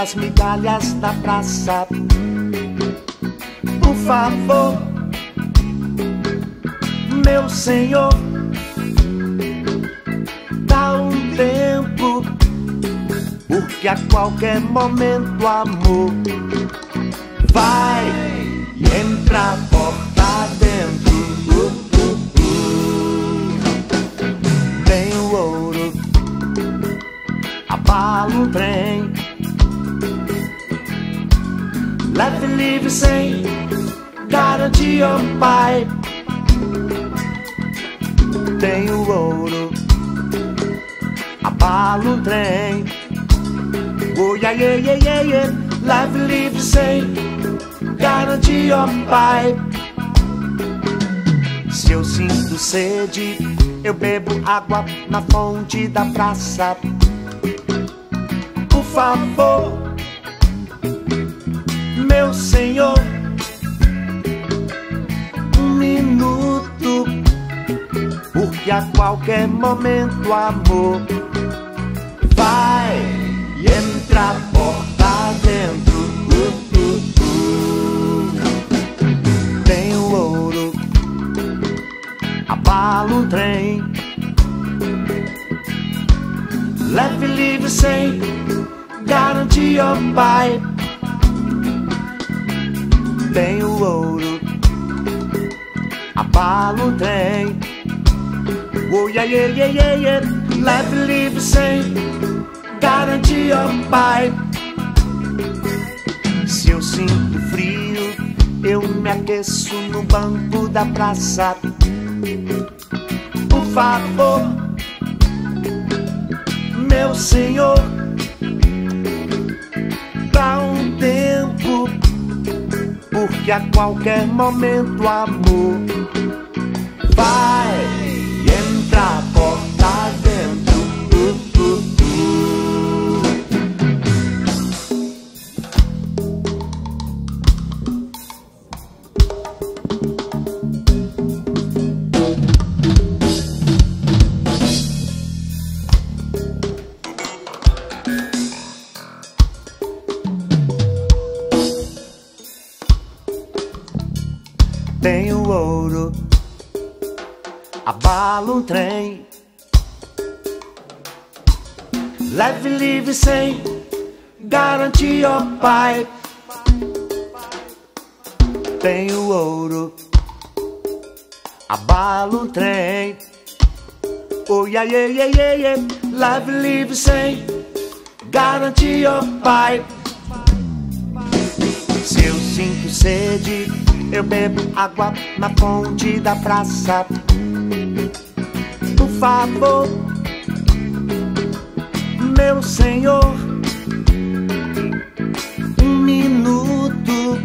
As migalhas da praça, por favor, meu senhor, dá um tempo, porque a qualquer momento, amor, vai entrar porta dentro. Uh, uh, uh. Tenho ouro, abalo o trem. Life and leave you sane, garantia ao pai. Tem o ouro, abala o trem. Oh yeah yeah yeah yeah yeah. Life and leave you sane, garantia ao pai. Se eu sinto sede, eu bebo água na fonte da praça. Por favor, meu senhor, um minuto, porque a qualquer momento, amor, vai entrar porta dentro. Uh, uh, uh. Tem o ouro, abala um trem, leve livre sem garantia ao pai. Tem o ouro, abala o trem. Oh yeah yeah yeah yeah yeah. Leve livre sem garantia ao pai. Se eu sinto frio, eu me aqueço no banco da praça. Por favor, meu senhor, dá um tempo, porque a qualquer momento, amor, vai entrar porta dentro. Uh, uh, uh. Tem o ouro, abala um trem, leve livre sem garantia ao pai. Tem o ouro, abala um trem. Oh yeah yeah yeah yeah yeah. Leve livre sem garantia ao pai. Se eu sinto sede, eu bebo água na fonte da praça. Por favor, meu senhor, um minuto,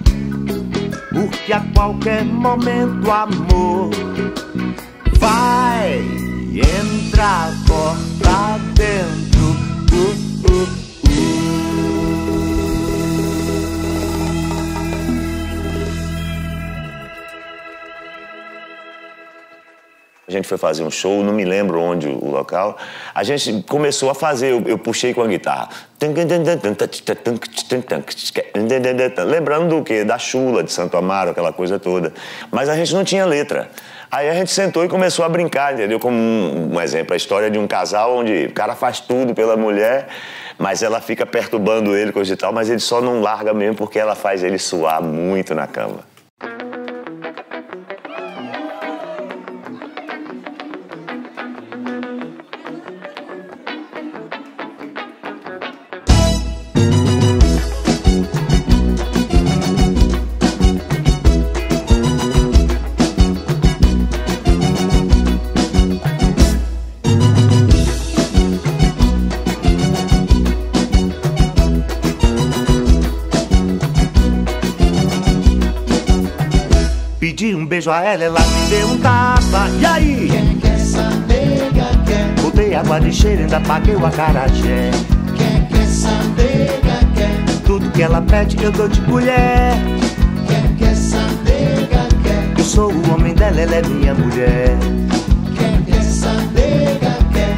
porque a qualquer momento, amor, vai entrar porta dentro. Uh, uh, uh. A gente foi fazer um show, não me lembro onde o local. A gente começou a fazer, eu, eu puxei com a guitarra. Lembrando do quê? Da chula de Santo Amaro, aquela coisa toda. Mas a gente não tinha letra. Aí a gente sentou e começou a brincar, entendeu? Como um, um exemplo, a história de um casal onde o cara faz tudo pela mulher, mas ela fica perturbando ele, coisa e tal, mas ele só não larga mesmo porque ela faz ele suar muito na cama. A ela, ela me deu um tapa, e aí? Quem que essa nega quer? Botei água de cheiro, ainda paguei o acarajé. Quem que essa nega quer? Tudo que ela pede eu dou de colher. Quem que essa nega quer? Eu sou o homem dela, ela é minha mulher. Quem que essa nega quer?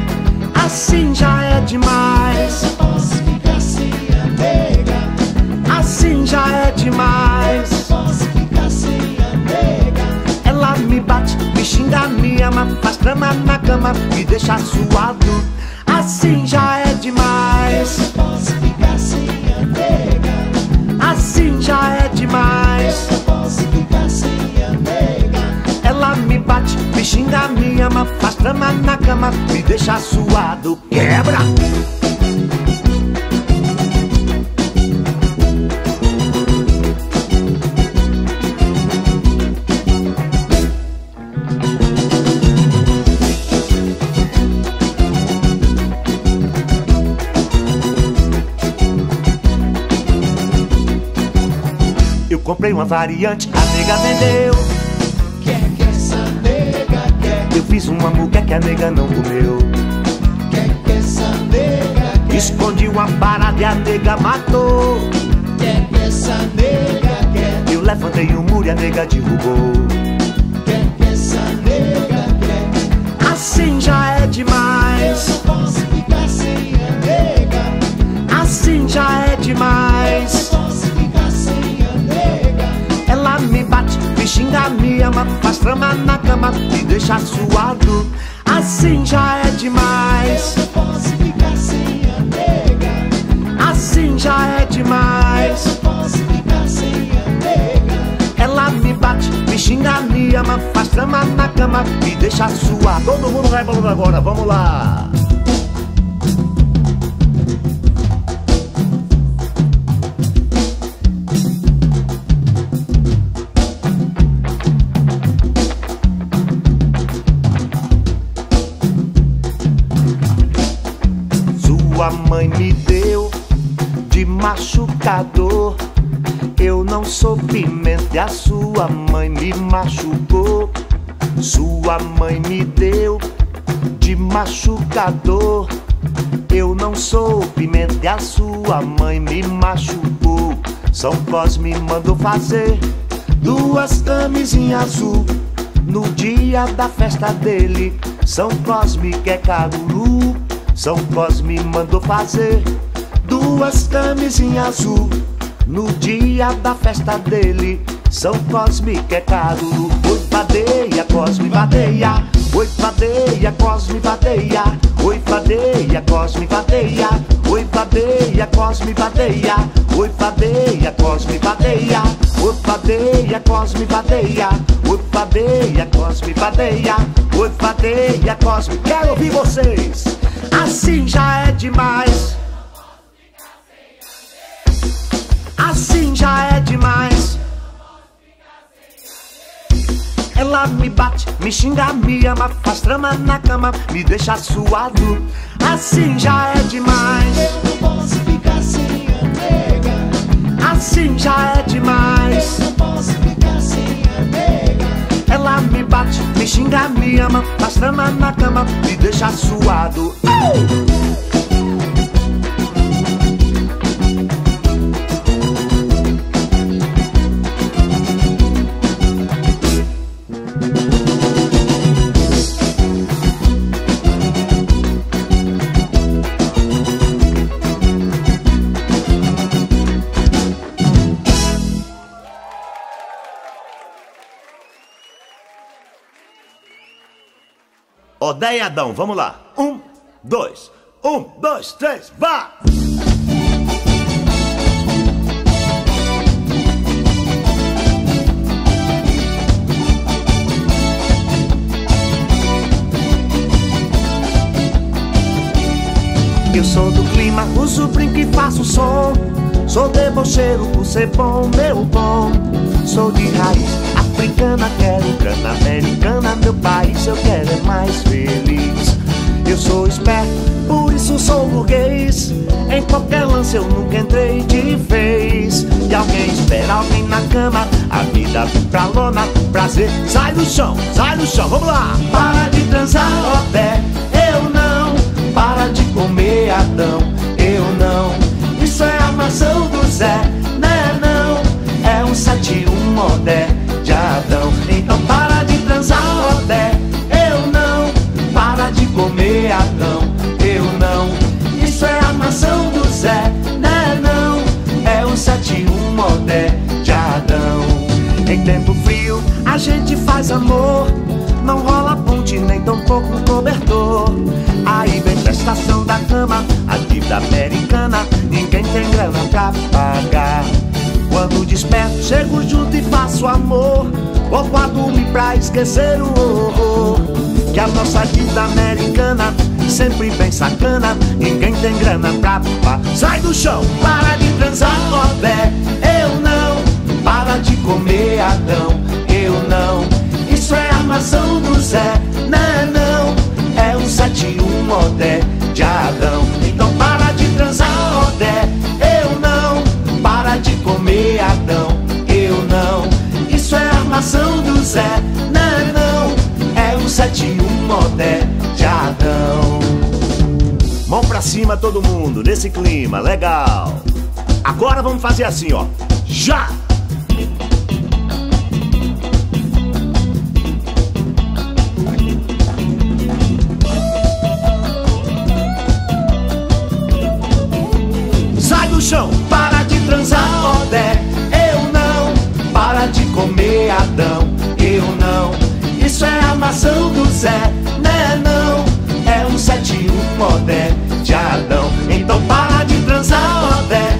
Assim já é demais. Eu só posso ficar sem a nega. Assim já é demais. Eu só posso ficar sem a nega. Me bate, me xinga, me ama, faz trama na cama, me deixa suado. Assim já é demais. Eu só posso ficar sem a nega. Assim já é demais. Eu só posso ficar sem a nega. Ela me bate, me xinga, me ama, faz trama na cama, me deixa suado. Quebra! comprei uma variante, a nega vendeu. Que é que essa nega quer? Eu fiz uma muqueca que a nega não comeu. Que é que essa nega quer? Escondi uma parada e a nega matou. Que é que essa nega quer? Eu levantei um muro e a nega derrubou. Que é que essa nega quer? Assim já é demais. Eu não posso ficar sem a nega. Assim já é demais. Eu não posso ficar sem a nega. Ela me bate, me xinga, me ama, faz trama na cama, me deixa suado. Assim já é demais. Eu não posso ficar sem a nega. Assim já é demais. Eu não posso ficar sem a nega. Ela me bate, me xinga, me ama, faz trama na cama, me deixa suado. Todo mundo vai rebolando agora, vamos lá. Mãe me deu de machucador, eu não sou pimenta, a sua mãe me machucou. Sua mãe me deu de machucador, eu não sou pimenta, a sua mãe me machucou. São Cosme mandou fazer duas camisinhas azul no dia da festa dele. São Cosme que é caruru. São Cosme mandou fazer duas camisinhas azul no dia da festa dele. São Cosme que é caruru. Oi, vadeia, Cosme, vadeia. Oi, vadeia, Cosme, vadeia. Oi, vadeia, Cosme, vadeia. Oi, vadeia, Cosme, vadeia. Oi, vadeia, Cosme, vadeia. Oi, vadeia, Cosme, vadeia. Oi, vadeia, Cosme, vadeia. Oi, vadeia, Cosme. Quero ouvir vocês. Assim já é demais. Assim já é demais. Ela me bate, me xinga, me ama, faz trama na cama, me deixa suado. Assim já é demais. Eu não posso ficar sem a nega. Assim já é demais. Eu não posso ficar sem a nega. Ela me bate, me xinga, me ama, faz trama na cama, me deixa suado. Oh! Odeia Adão, vamos lá. Um, dois, um, dois, três, vá! Eu sou do clima, uso brinco e faço som. Sou debocheiro por ser bom, meu bom. Sou de raiz africana, quero cana americana, meu país eu quero é mais feliz. Eu sou esperto, por isso sou burguês. Em qualquer lance eu nunca entrei de vez. E alguém espera alguém na cama, a vida vem pra lona, prazer sai do chão, sai do chão, vamos lá! Para de transar, ó pé, eu não. Para de comer, Adão, eu não. Isso é a maçã do Zé, né não? É um sete, um odé. Então para de transar, Odé, eu não. Para de comer, Adão, eu não. Isso é a maçã do Zé, né não? É um sete, um Odé de Adão. Em tempo frio a gente faz amor, não rola ponte nem tão pouco cobertor. Aí vem prestação da cama, a dívida americana, ninguém tem grana pra pagar. Quando desperto, chego junto e faço amor. Pouco a dormir pra esquecer o horror. Que a nossa vida americana sempre bem sacana, ninguém tem grana pra pá. Sai do chão! Para de transar, Odé, eu não. Para de comer, Adão, eu não. Isso é a maçã do Zé, né não? É um sete, um Odé de Adão. Então para de transar, Odé, eu não. Para de comer, Adão, eu até de Adão. Mão pra cima todo mundo, nesse clima, legal. Agora vamos fazer assim, ó. Já! Sai do chão, para de transar, Odé. Eu não, para de comer, Adão. Eu não, isso é a maçã do Zé. Né não, é um sete e um Odé de Adão. Então para de transar, Odé.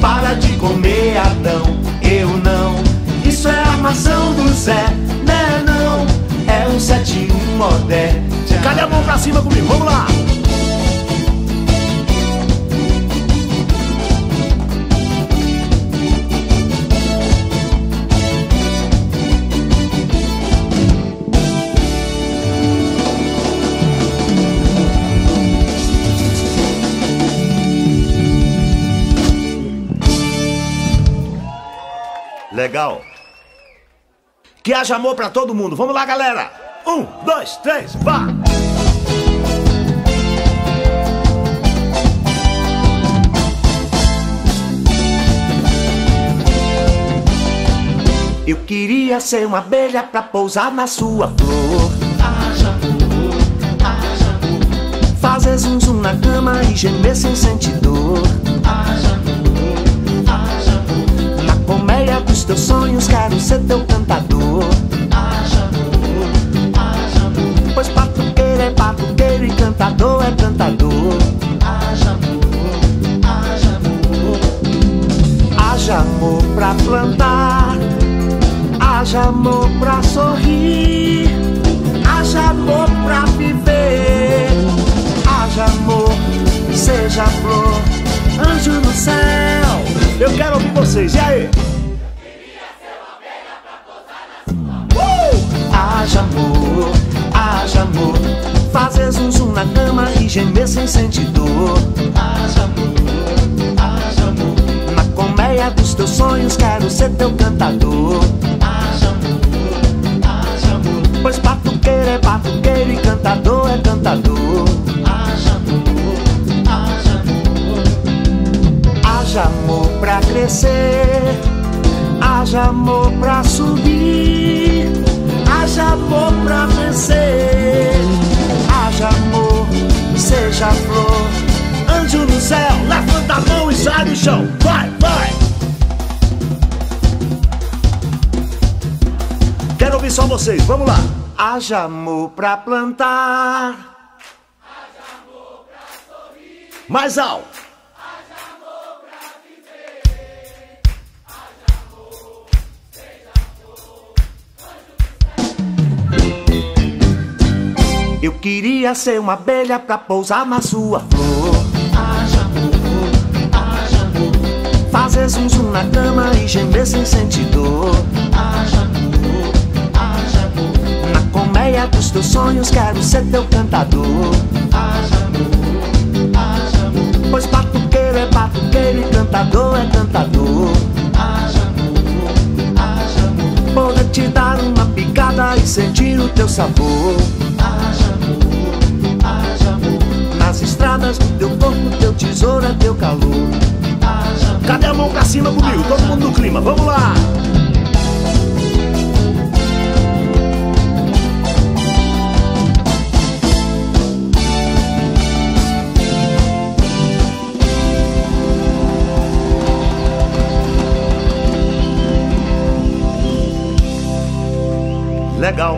Para de comer, Adão, eu não. Isso é a armação do Zé, né não. É um sete, um modé. Cadê a mão pra cima comigo? Vamos lá! Legal. Que haja amor pra todo mundo. Vamos lá, galera. Um, dois, três, vá! Eu queria ser uma abelha pra pousar na sua flor. Haja amor, haja amor. Fazer zum zum na cama e gemer sem sentir dor. Haja amor. Dos teus sonhos quero ser teu cantador. Haja amor, haja amor. Pois batuqueiro é batuqueiro e cantador é cantador. Haja amor, haja amor. Haja amor pra plantar, haja amor pra sorrir, haja amor pra viver. Haja amor, seja flor, anjo no céu. Eu quero ouvir vocês, e aí? Haja amor, haja amor. Fazer zum zum na cama e gemer sem sentir dor. Haja amor, haja amor. Na colmeia dos teus sonhos quero ser teu cantador. Haja amor, haja amor. Pois batuqueiro é batuqueiro e cantador é cantador. Haja amor, haja amor. Haja amor pra crescer, haja amor pra subir, haja amor pra vencer. Haja amor, seja flor, anjo no céu. Levanta a mão e sai do chão. Vai, vai. Quero ouvir só vocês, vamos lá. Haja amor pra plantar, haja amor pra sorrir. Mais alto. Haja amor pra viver, haja amor, seja flor, anjo. Eu queria ser uma abelha pra pousar na sua flor. Haja amor, haja amor. Fazer zum zum na cama e gemer sem sentir dor. Haja amor, haja amor. Na colmeia dos teus sonhos quero ser teu cantador. Haja amor, haja amor. Pois batuqueiro é batuqueiro e cantador é cantador. Haja amor, haja amor. Poder te dar uma picada e sentir o teu sabor. Haja amor, haja amor. Nas estradas do teu corpo, teu tesouro é teu calor. Haja amor. Cadê a mão pra cima comigo? Todo mundo no clima, vamos lá! Legal.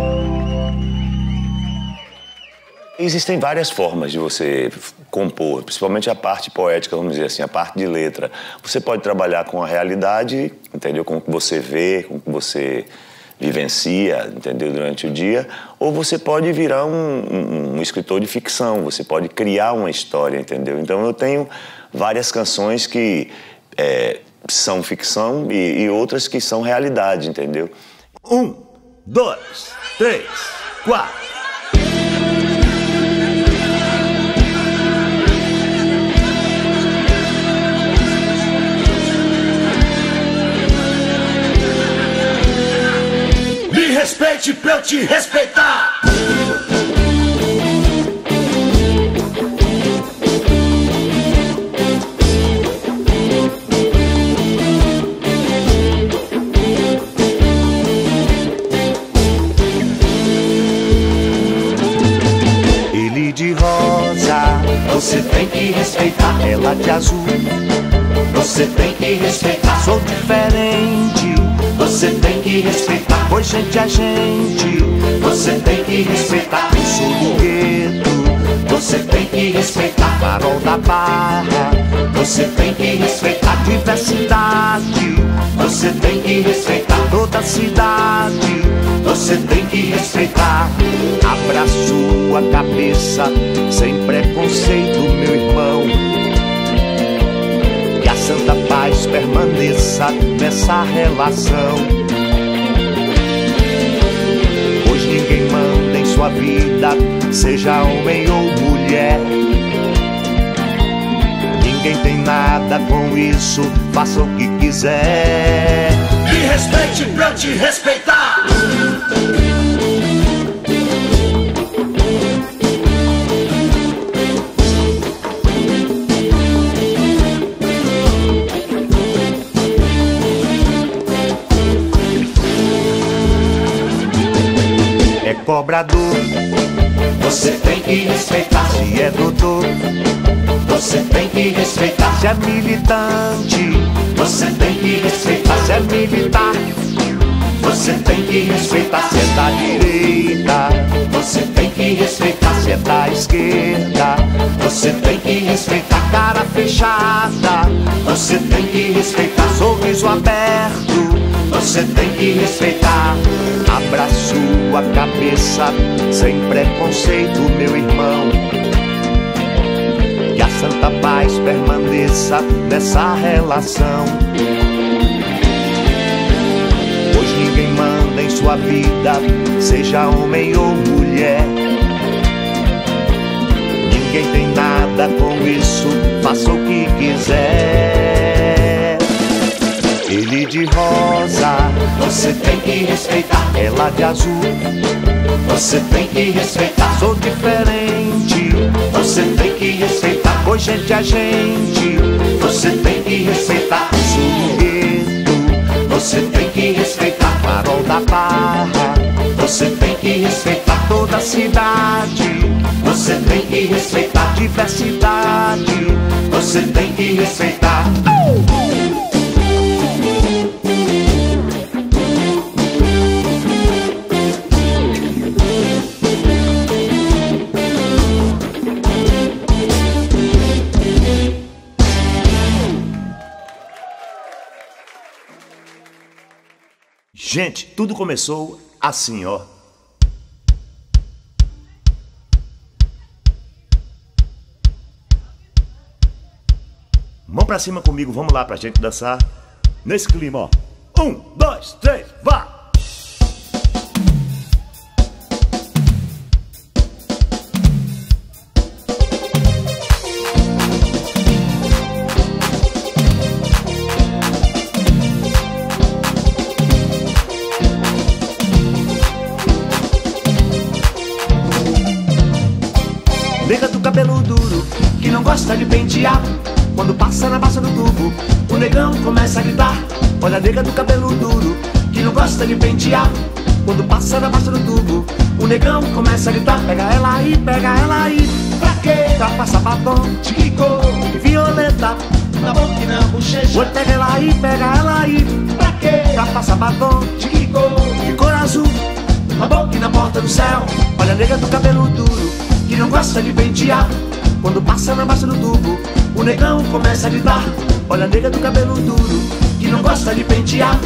Existem várias formas de você compor, principalmente a parte poética, vamos dizer assim, a parte de letra. Você pode trabalhar com a realidade, entendeu? Com o que você vê, com o que você vivencia, entendeu? Durante o dia. Ou você pode virar um, um, um escritor de ficção, você pode criar uma história, entendeu? Então eu tenho várias canções que é, são ficção e, e outras que são realidade, entendeu? Um, dois, três, quatro. Respeite pra eu te respeitar. ela de azul. Você tem que respeitar. Sou diferente, você tem que respeitar. Pois gente a gente, você tem que respeitar. Sou do gueto, você tem que respeitar. Farol da Barra, você tem que respeitar. Diversidade, você tem que respeitar. Toda cidade, você tem que respeitar. Abra sua cabeça, sem preconceito, meu irmão. Que a santa paz permaneça nessa relação. Pois ninguém manda em sua vida, seja homem ou mulher. Ninguém tem nada com isso, faça o que quiser. Me respeite pra eu te respeitar. É cobrador, você tem que respeitar. Se é doutor, você tem que respeitar. Se é militante, você tem que respeitar. Se é militar, você tem que respeitar. Se é da direita, você tem que respeitar. Se é da esquerda, você tem que respeitar. Cara fechada, você tem que respeitar. Sorriso aberto, você tem que respeitar. Abra sua cabeça, sem preconceito, meu irmão. Que a santa paz permaneça nessa relação. Pois ninguém manda em sua vida, seja homem ou mulher. Ninguém tem nada com isso, faça o que quiser. Ele de rosa, você tem que respeitar. Ela de azul, você tem que respeitar. Sou diferente, você tem que respeitar. Pois gente a gente, você tem que respeitar. Sujeito, você tem que respeitar. Farol da Barra, você tem que respeitar. Toda a cidade, você tem que respeitar. Diversidade, você tem que respeitar. Gente, tudo começou assim, ó. Mão pra cima comigo, vamos lá pra gente dançar nesse clima, ó. Um, dois, três, vá! Cabelo duro, que não gosta de pentear. Quando passa na baça do tubo, o negão começa a gritar. Olha a nega do cabelo duro, que não gosta de pentear. Quando passa na baça do tubo, o negão começa a gritar. Pega ela aí, pega ela aí. Pra quê? Pra passar batom, tico e violeta na boca e na bochecha. Pega ela aí, pega ela aí. Pra quê? Pra passar batom, tico e cor azul na boca e na porta do céu. Olha a nega do cabelo duro, que não gosta de pentear. Quando passa na baça do tubo, o negão começa a gritar. Olha a nega do cabelo duro, que não gosta de pentear.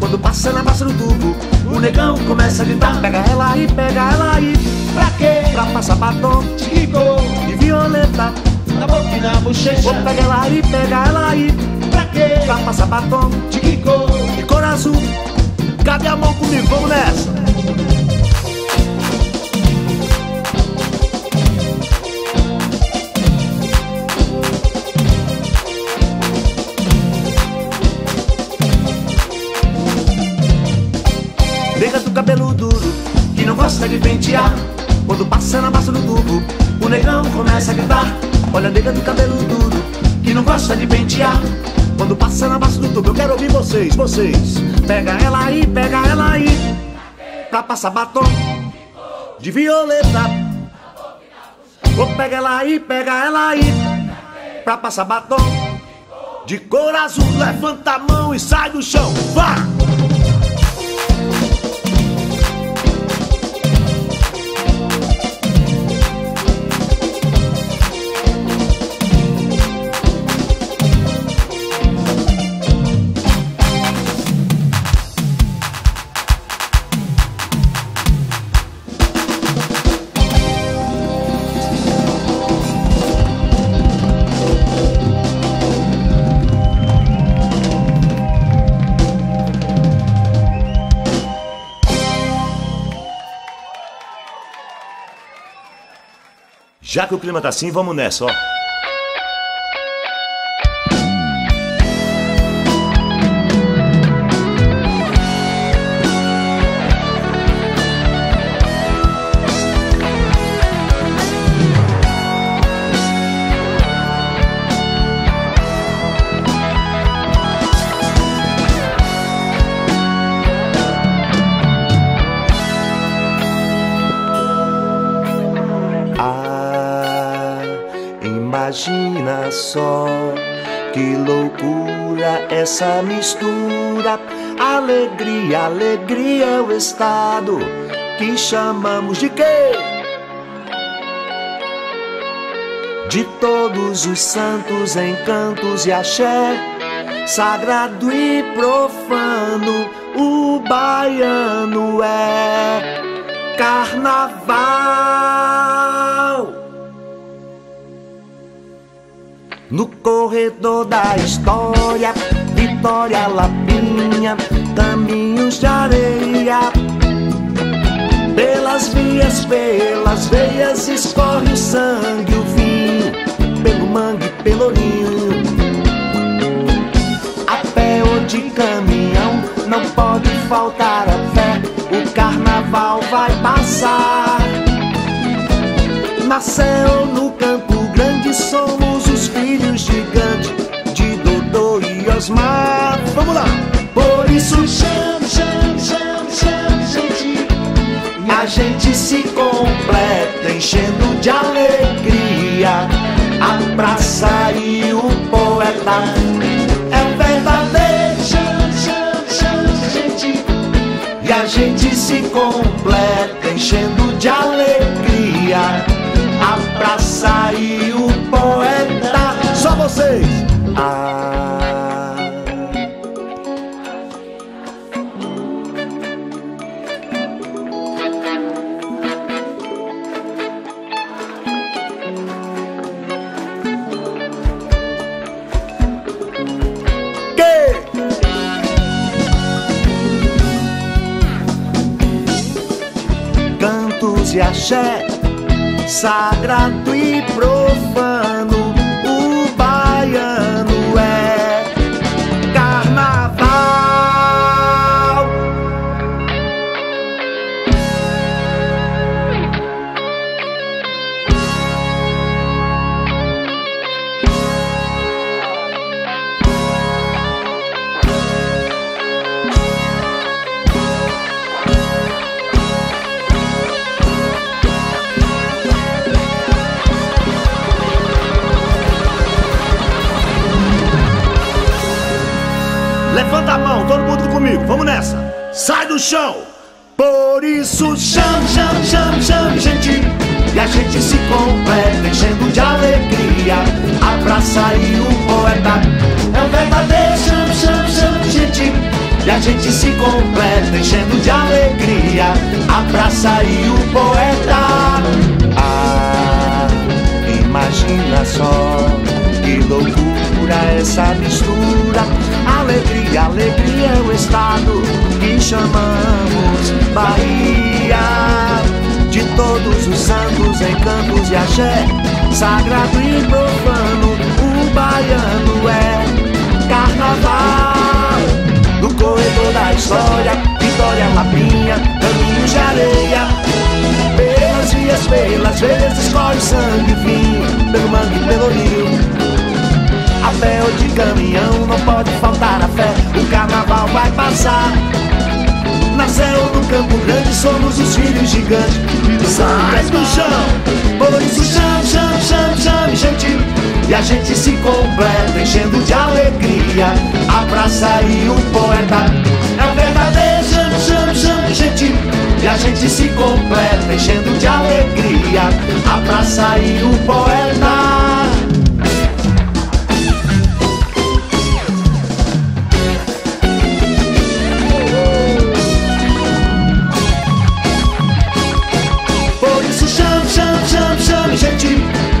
Quando passa na baça do tubo, o negão começa a gritar. Pega ela aí, pega ela aí. Pra quê? Pra passar batom, tico e violeta na boca e na bochecha. Pega ela aí, pega ela aí. Pra quê? Pra passar batom, tico e cor azul. Cadê a mão comigo? Vamos nessa! Nega do cabelo duro, que não gosta de pentear. Quando passa na baça do tubo, o negão começa a gritar. Olha a nega do cabelo duro, que não gosta de pentear. Quando passa na baça do tubo, eu quero ouvir vocês, vocês. Pega ela aí, pega ela aí. Pra passar batom de violeta. Vou pegar ela aí, pega ela aí. pra passar batom. De cor azul, levanta a mão e sai do chão. Vá! Já que o clima tá assim, vamos nessa, ó. Imagina só, que loucura essa mistura. Alegria, alegria é o estado que chamamos de quê? De todos os santos encantos e axé, sagrado e profano, o baiano é carnaval. No corredor da história, Vitória, Lapinha, caminhos de areia. Pelas vias, pelas veias escorre o sangue, o vinho, pelo mangue, pelo ninho. A pé ou de caminhão, não pode faltar a fé, o carnaval vai passar. Na céu, no Campo Grande, somos os filhos gigantes de Dodô e Osmar. Vamos lá! Por isso chama, chama, chama, chama, gente. E a gente se completa enchendo de alegria a praça e o poeta. É verdadeiro, chama, chama, chama, gente. E a gente se completa enchendo de alegria a praça e o poeta. Só vocês! Ah, que? Cantos e axé, sagrado e profano, o baiano é carnaval. Levanta a mão, todo mundo comigo, vamos nessa! Sai do chão! Por isso chama, chama, chama, chama, gente! E a gente se completa enchendo de alegria a praça e o poeta. É um verdadeiro chama, chama, chama, gente! E a gente se completa enchendo de alegria a praça e o poeta. Ah, imagina só, que loucura essa mistura. Alegria, alegria é o estado que chamamos Bahia. De todos os santos encantos e axé, sagrado e profano, o baiano é carnaval. No corredor da história, Vitória, Lapinha, caminhos de areia. Pelas vias, pelas veias escorre sangue, vinho, pelo mangue, pelo rio. A pé ou de caminhão, não pode faltar a fé, o carnaval vai passar. Na céu no Campo Grande, somos os filhos gigantes, e do sangue do chão. Por isso chama, chama, chama, chama, gente. e a gente se completa, enchendo de alegria a praça e o poeta. É um verdadeiro jam, jam, jam, gente, e a gente se completa, enchendo de alegria a praça e o poeta.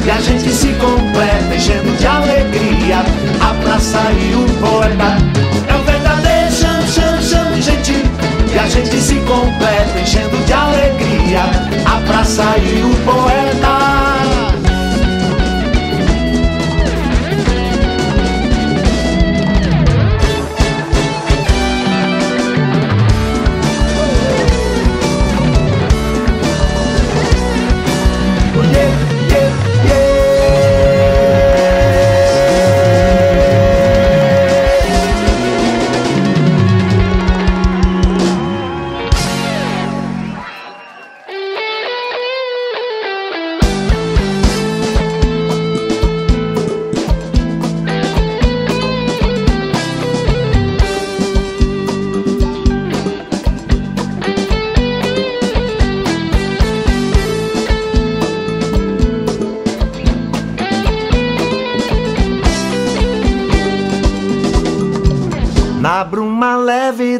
E a gente se completa, enchendo de alegria a praça e o poeta. É um verdadeiro cham, cham, cham, gente. E a gente se completa, enchendo de alegria a praça e o poeta.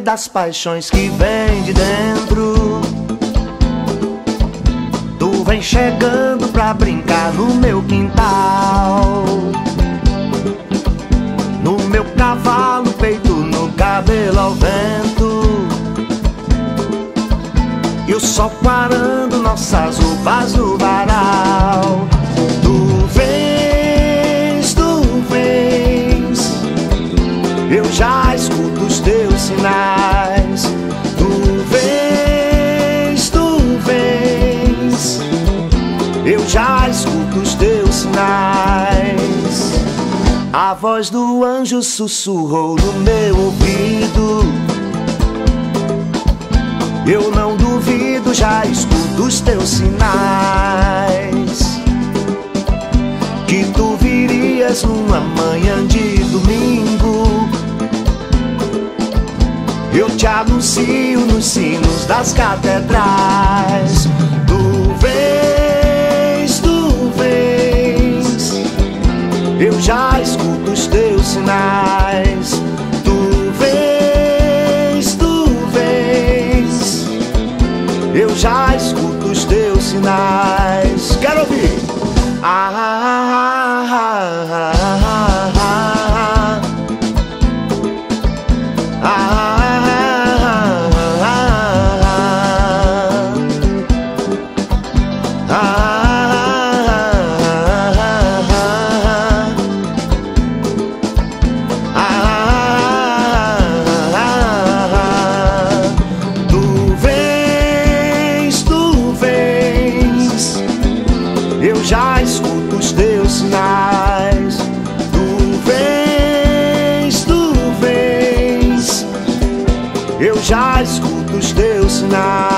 Das paixões que vem de dentro, tu vem chegando pra brincar no meu quintal, no meu cavalo, peito no cabelo ao vento, e o sol parando nossas uvas no varal. Tu vens, tu vens, eu já escuto os teus sinais. Já escuto os teus sinais. A voz do anjo sussurrou no meu ouvido. Eu não duvido, já escuto os teus sinais. Que tu virias numa manhã de domingo. Eu te anuncio nos sinos das catedrais. Tu vês, eu já escuto os teus sinais. Tu vês, tu vês, eu já escuto os teus sinais. Quero ouvir! Ah, ah, ah, ah, ah, ah, ah, ah. Já escuto os teus sinais.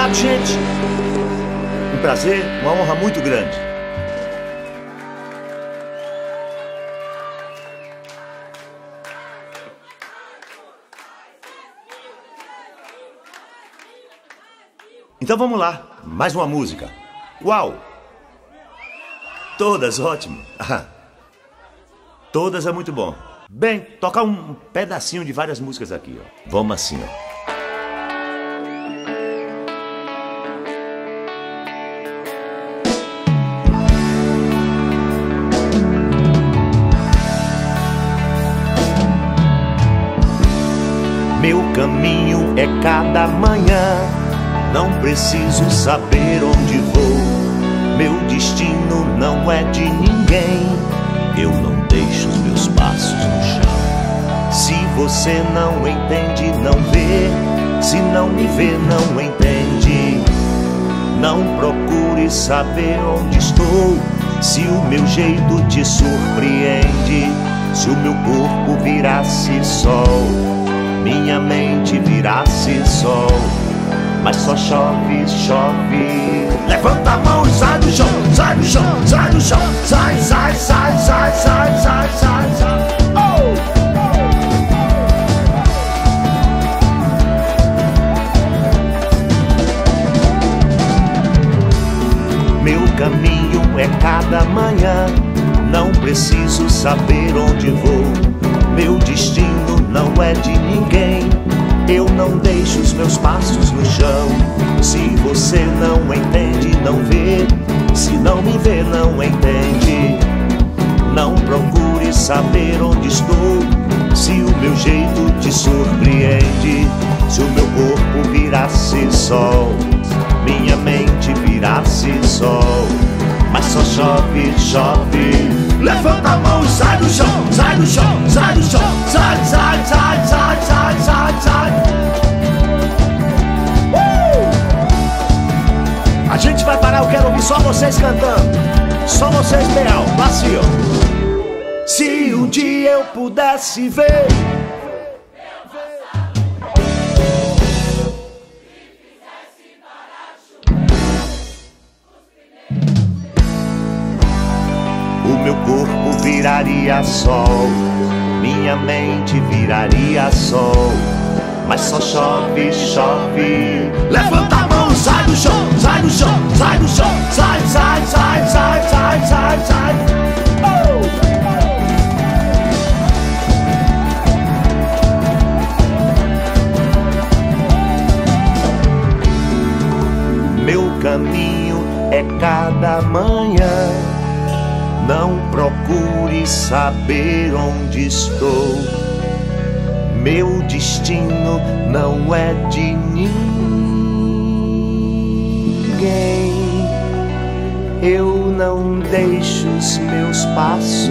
Obrigado, gente. Um prazer, uma honra muito grande. Então vamos lá, mais uma música. Uau! Todas, ótimo. Todas é muito bom. Bem, toca um pedacinho de várias músicas aqui, ó. Vamos assim, ó. Meu caminho é cada manhã, não preciso saber onde vou. Meu destino não é de ninguém, eu não deixo os meus passos no chão. Se você não entende, não vê, se não me vê, não entende. Não procure saber onde estou, se o meu jeito te surpreende. Se o meu corpo virasse sol, minha mente virasse sol, mas só chove, chove. Levanta a mão e sai do chão, sai do chão, sai do chão, sai, sai, sai, sai, sai, sai, sai, sai. Oh! Meu caminho é cada manhã, não preciso saber onde vou. Meu destino não é de ninguém, eu não deixo os meus passos no chão. Se você não entende, não vê, se não me vê, não entende. Não procure saber onde estou, se o meu jeito te surpreende. Se o meu corpo virasse sol, minha mente virasse sol, mas só chove, chove. Levanta a mão e sai do chão, sai do chão, sai do chão, sai, sai, sai, sai, sai, sai, sai. Uh! A gente vai parar, eu quero ouvir só vocês cantando. Só vocês, Bell, vacilo. Se um dia eu pudesse ver, meu corpo viraria sol, minha mente viraria sol, mas só chove, chove. Levanta a mão, sai do chão, sai do chão, sai do chão, sai, sai, sai, sai, sai, sai, sai. Oh! Meu caminho é cada manhã, não procure saber onde estou. Meu destino não é de ninguém, eu não deixo os meus passos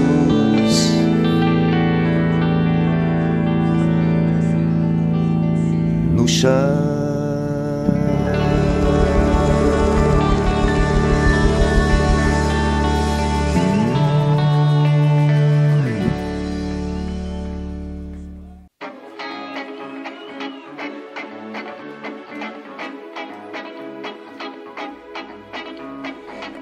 no chão.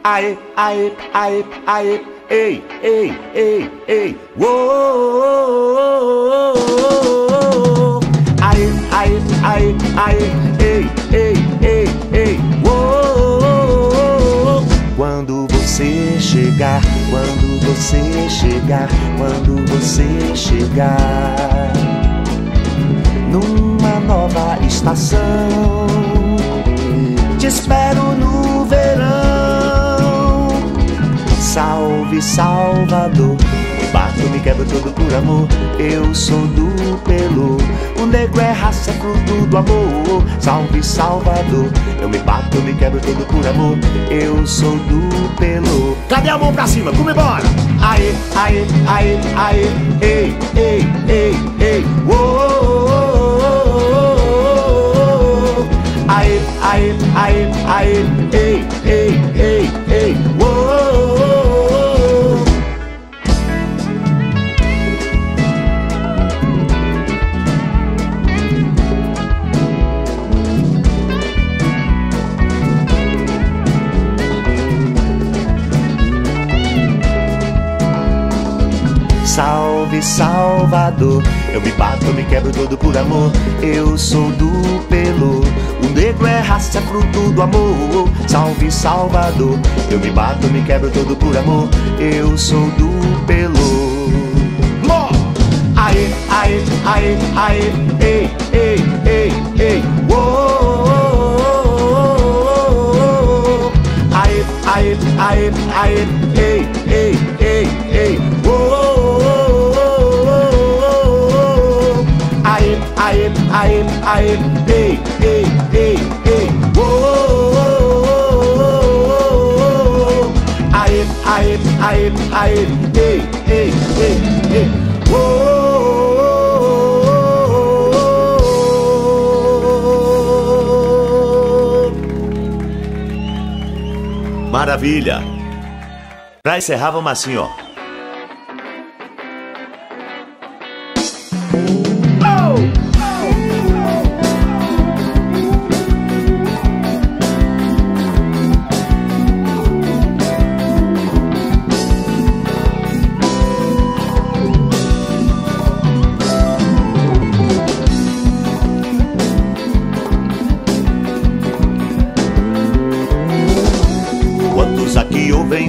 Aê, aê, aê, aê, ei, ei, ei, ei, uou. Aê, aê, aê, aê, ei, ei, ei, ei, uou. Quando você chegar, quando você chegar, quando você chegar numa nova estação, te espero no verão. Salve, Salvador, bato, me quebro todo por amor. Eu sou do Pelô, o negro é raça, fruto do amor. Salve, Salvador, eu me bato, me quebro todo por amor. Eu sou do Pelô. Cadê a mão pra cima? Come embora! Aê, aê, aê, aê, ei, ei, ei, ei, uou. Aê, aê, aê, aê, ei, ei, ei, ei, uou. Salvador. Eu me bato, eu me quebro todo por amor. Eu sou do Pelô. O negro é raça, é fruto do amor. Salve Salvador. Eu me bato, eu me quebro todo por amor. Eu sou do Pelô. Mó! Aê, aê, aê, aê, ei, ei, ei, ei, oh! Aê, aê, aê, aê, ei, ei, ei, ei, oh! Aê, aê, aê, ei, ei, ei, ei, oh, oh, oh, oh. Aê, aê, aê, aê, ei, ei, ei, ei, oh, oh, oh, oh. Maravilha! Pra encerrar, vamos assim, ó.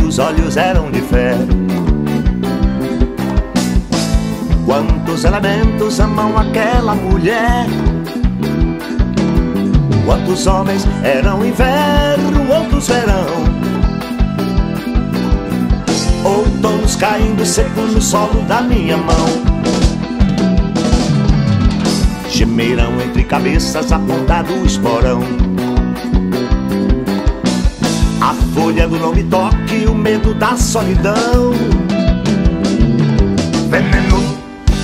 Os olhos eram de ferro. Quantos elementos amam aquela mulher? Quantos homens eram inverno, outros verão? Outonos caindo secos no solo da minha mão. Gemerão entre cabeças apontado o esporão. A folha do não me toque, o medo da solidão. Veneno,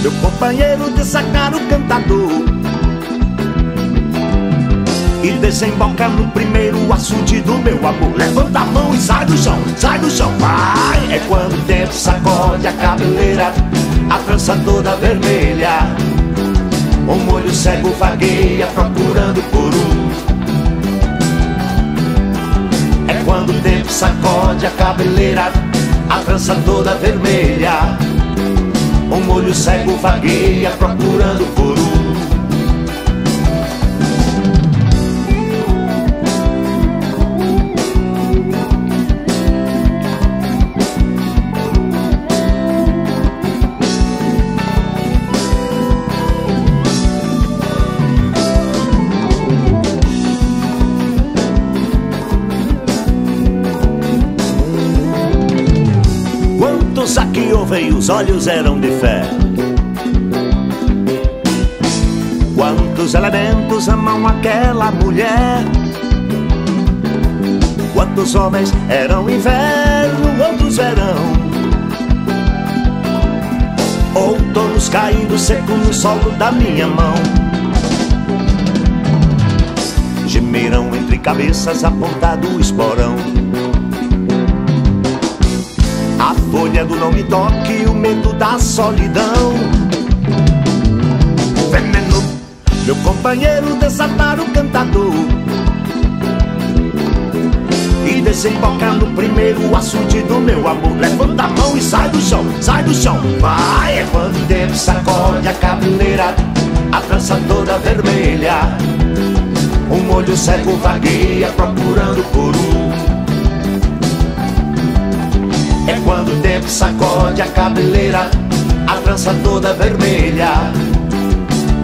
meu companheiro de sacar o cantador, e desemboca no primeiro açude do meu amor. Levanta a mão e sai do chão, sai do chão, vai. É quando o tempo sacode a cabeleira, a trança toda vermelha. O molho cego vagueia procurando por um. Quando o tempo sacode a cabeleira, a trança toda vermelha, o molho cego vagueia procurando por um. Os olhos eram de ferro. Quantos elementos amam aquela mulher? Quantos homens eram inverno, outros verão? Outonos caindo seco no solo da minha mão. Gemerão entre cabeças apontado o esporão. A folha do não me toque, o medo da solidão. Veneno, meu companheiro desatar o cantador, e desembocar no primeiro açude do meu amor. Levanta a mão e sai do chão, sai do chão, vai. É quando o tempo sacode a cabeleira, a trança toda vermelha, o molho cego vagueia procurando por um. É quando o tempo sacode a cabeleira, a trança toda vermelha,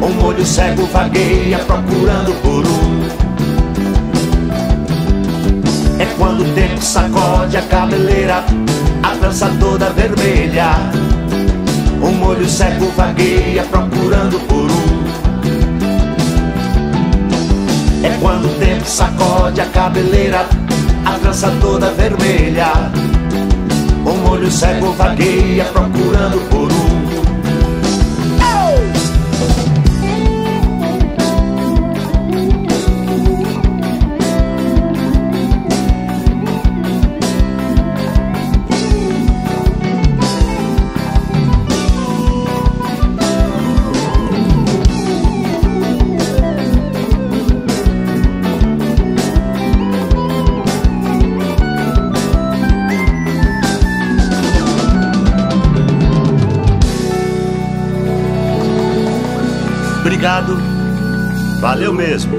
o molho cego vagueia procurando por um. É quando o tempo sacode a cabeleira, a trança toda vermelha, o molho cego vagueia procurando por um. É quando o tempo sacode a cabeleira, a trança toda vermelha, o molho cego vagueia procurando por um. Obrigado. Valeu mesmo.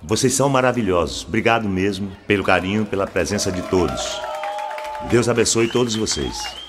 Vocês são maravilhosos. Obrigado mesmo pelo carinho, pela presença de todos. Deus abençoe todos vocês.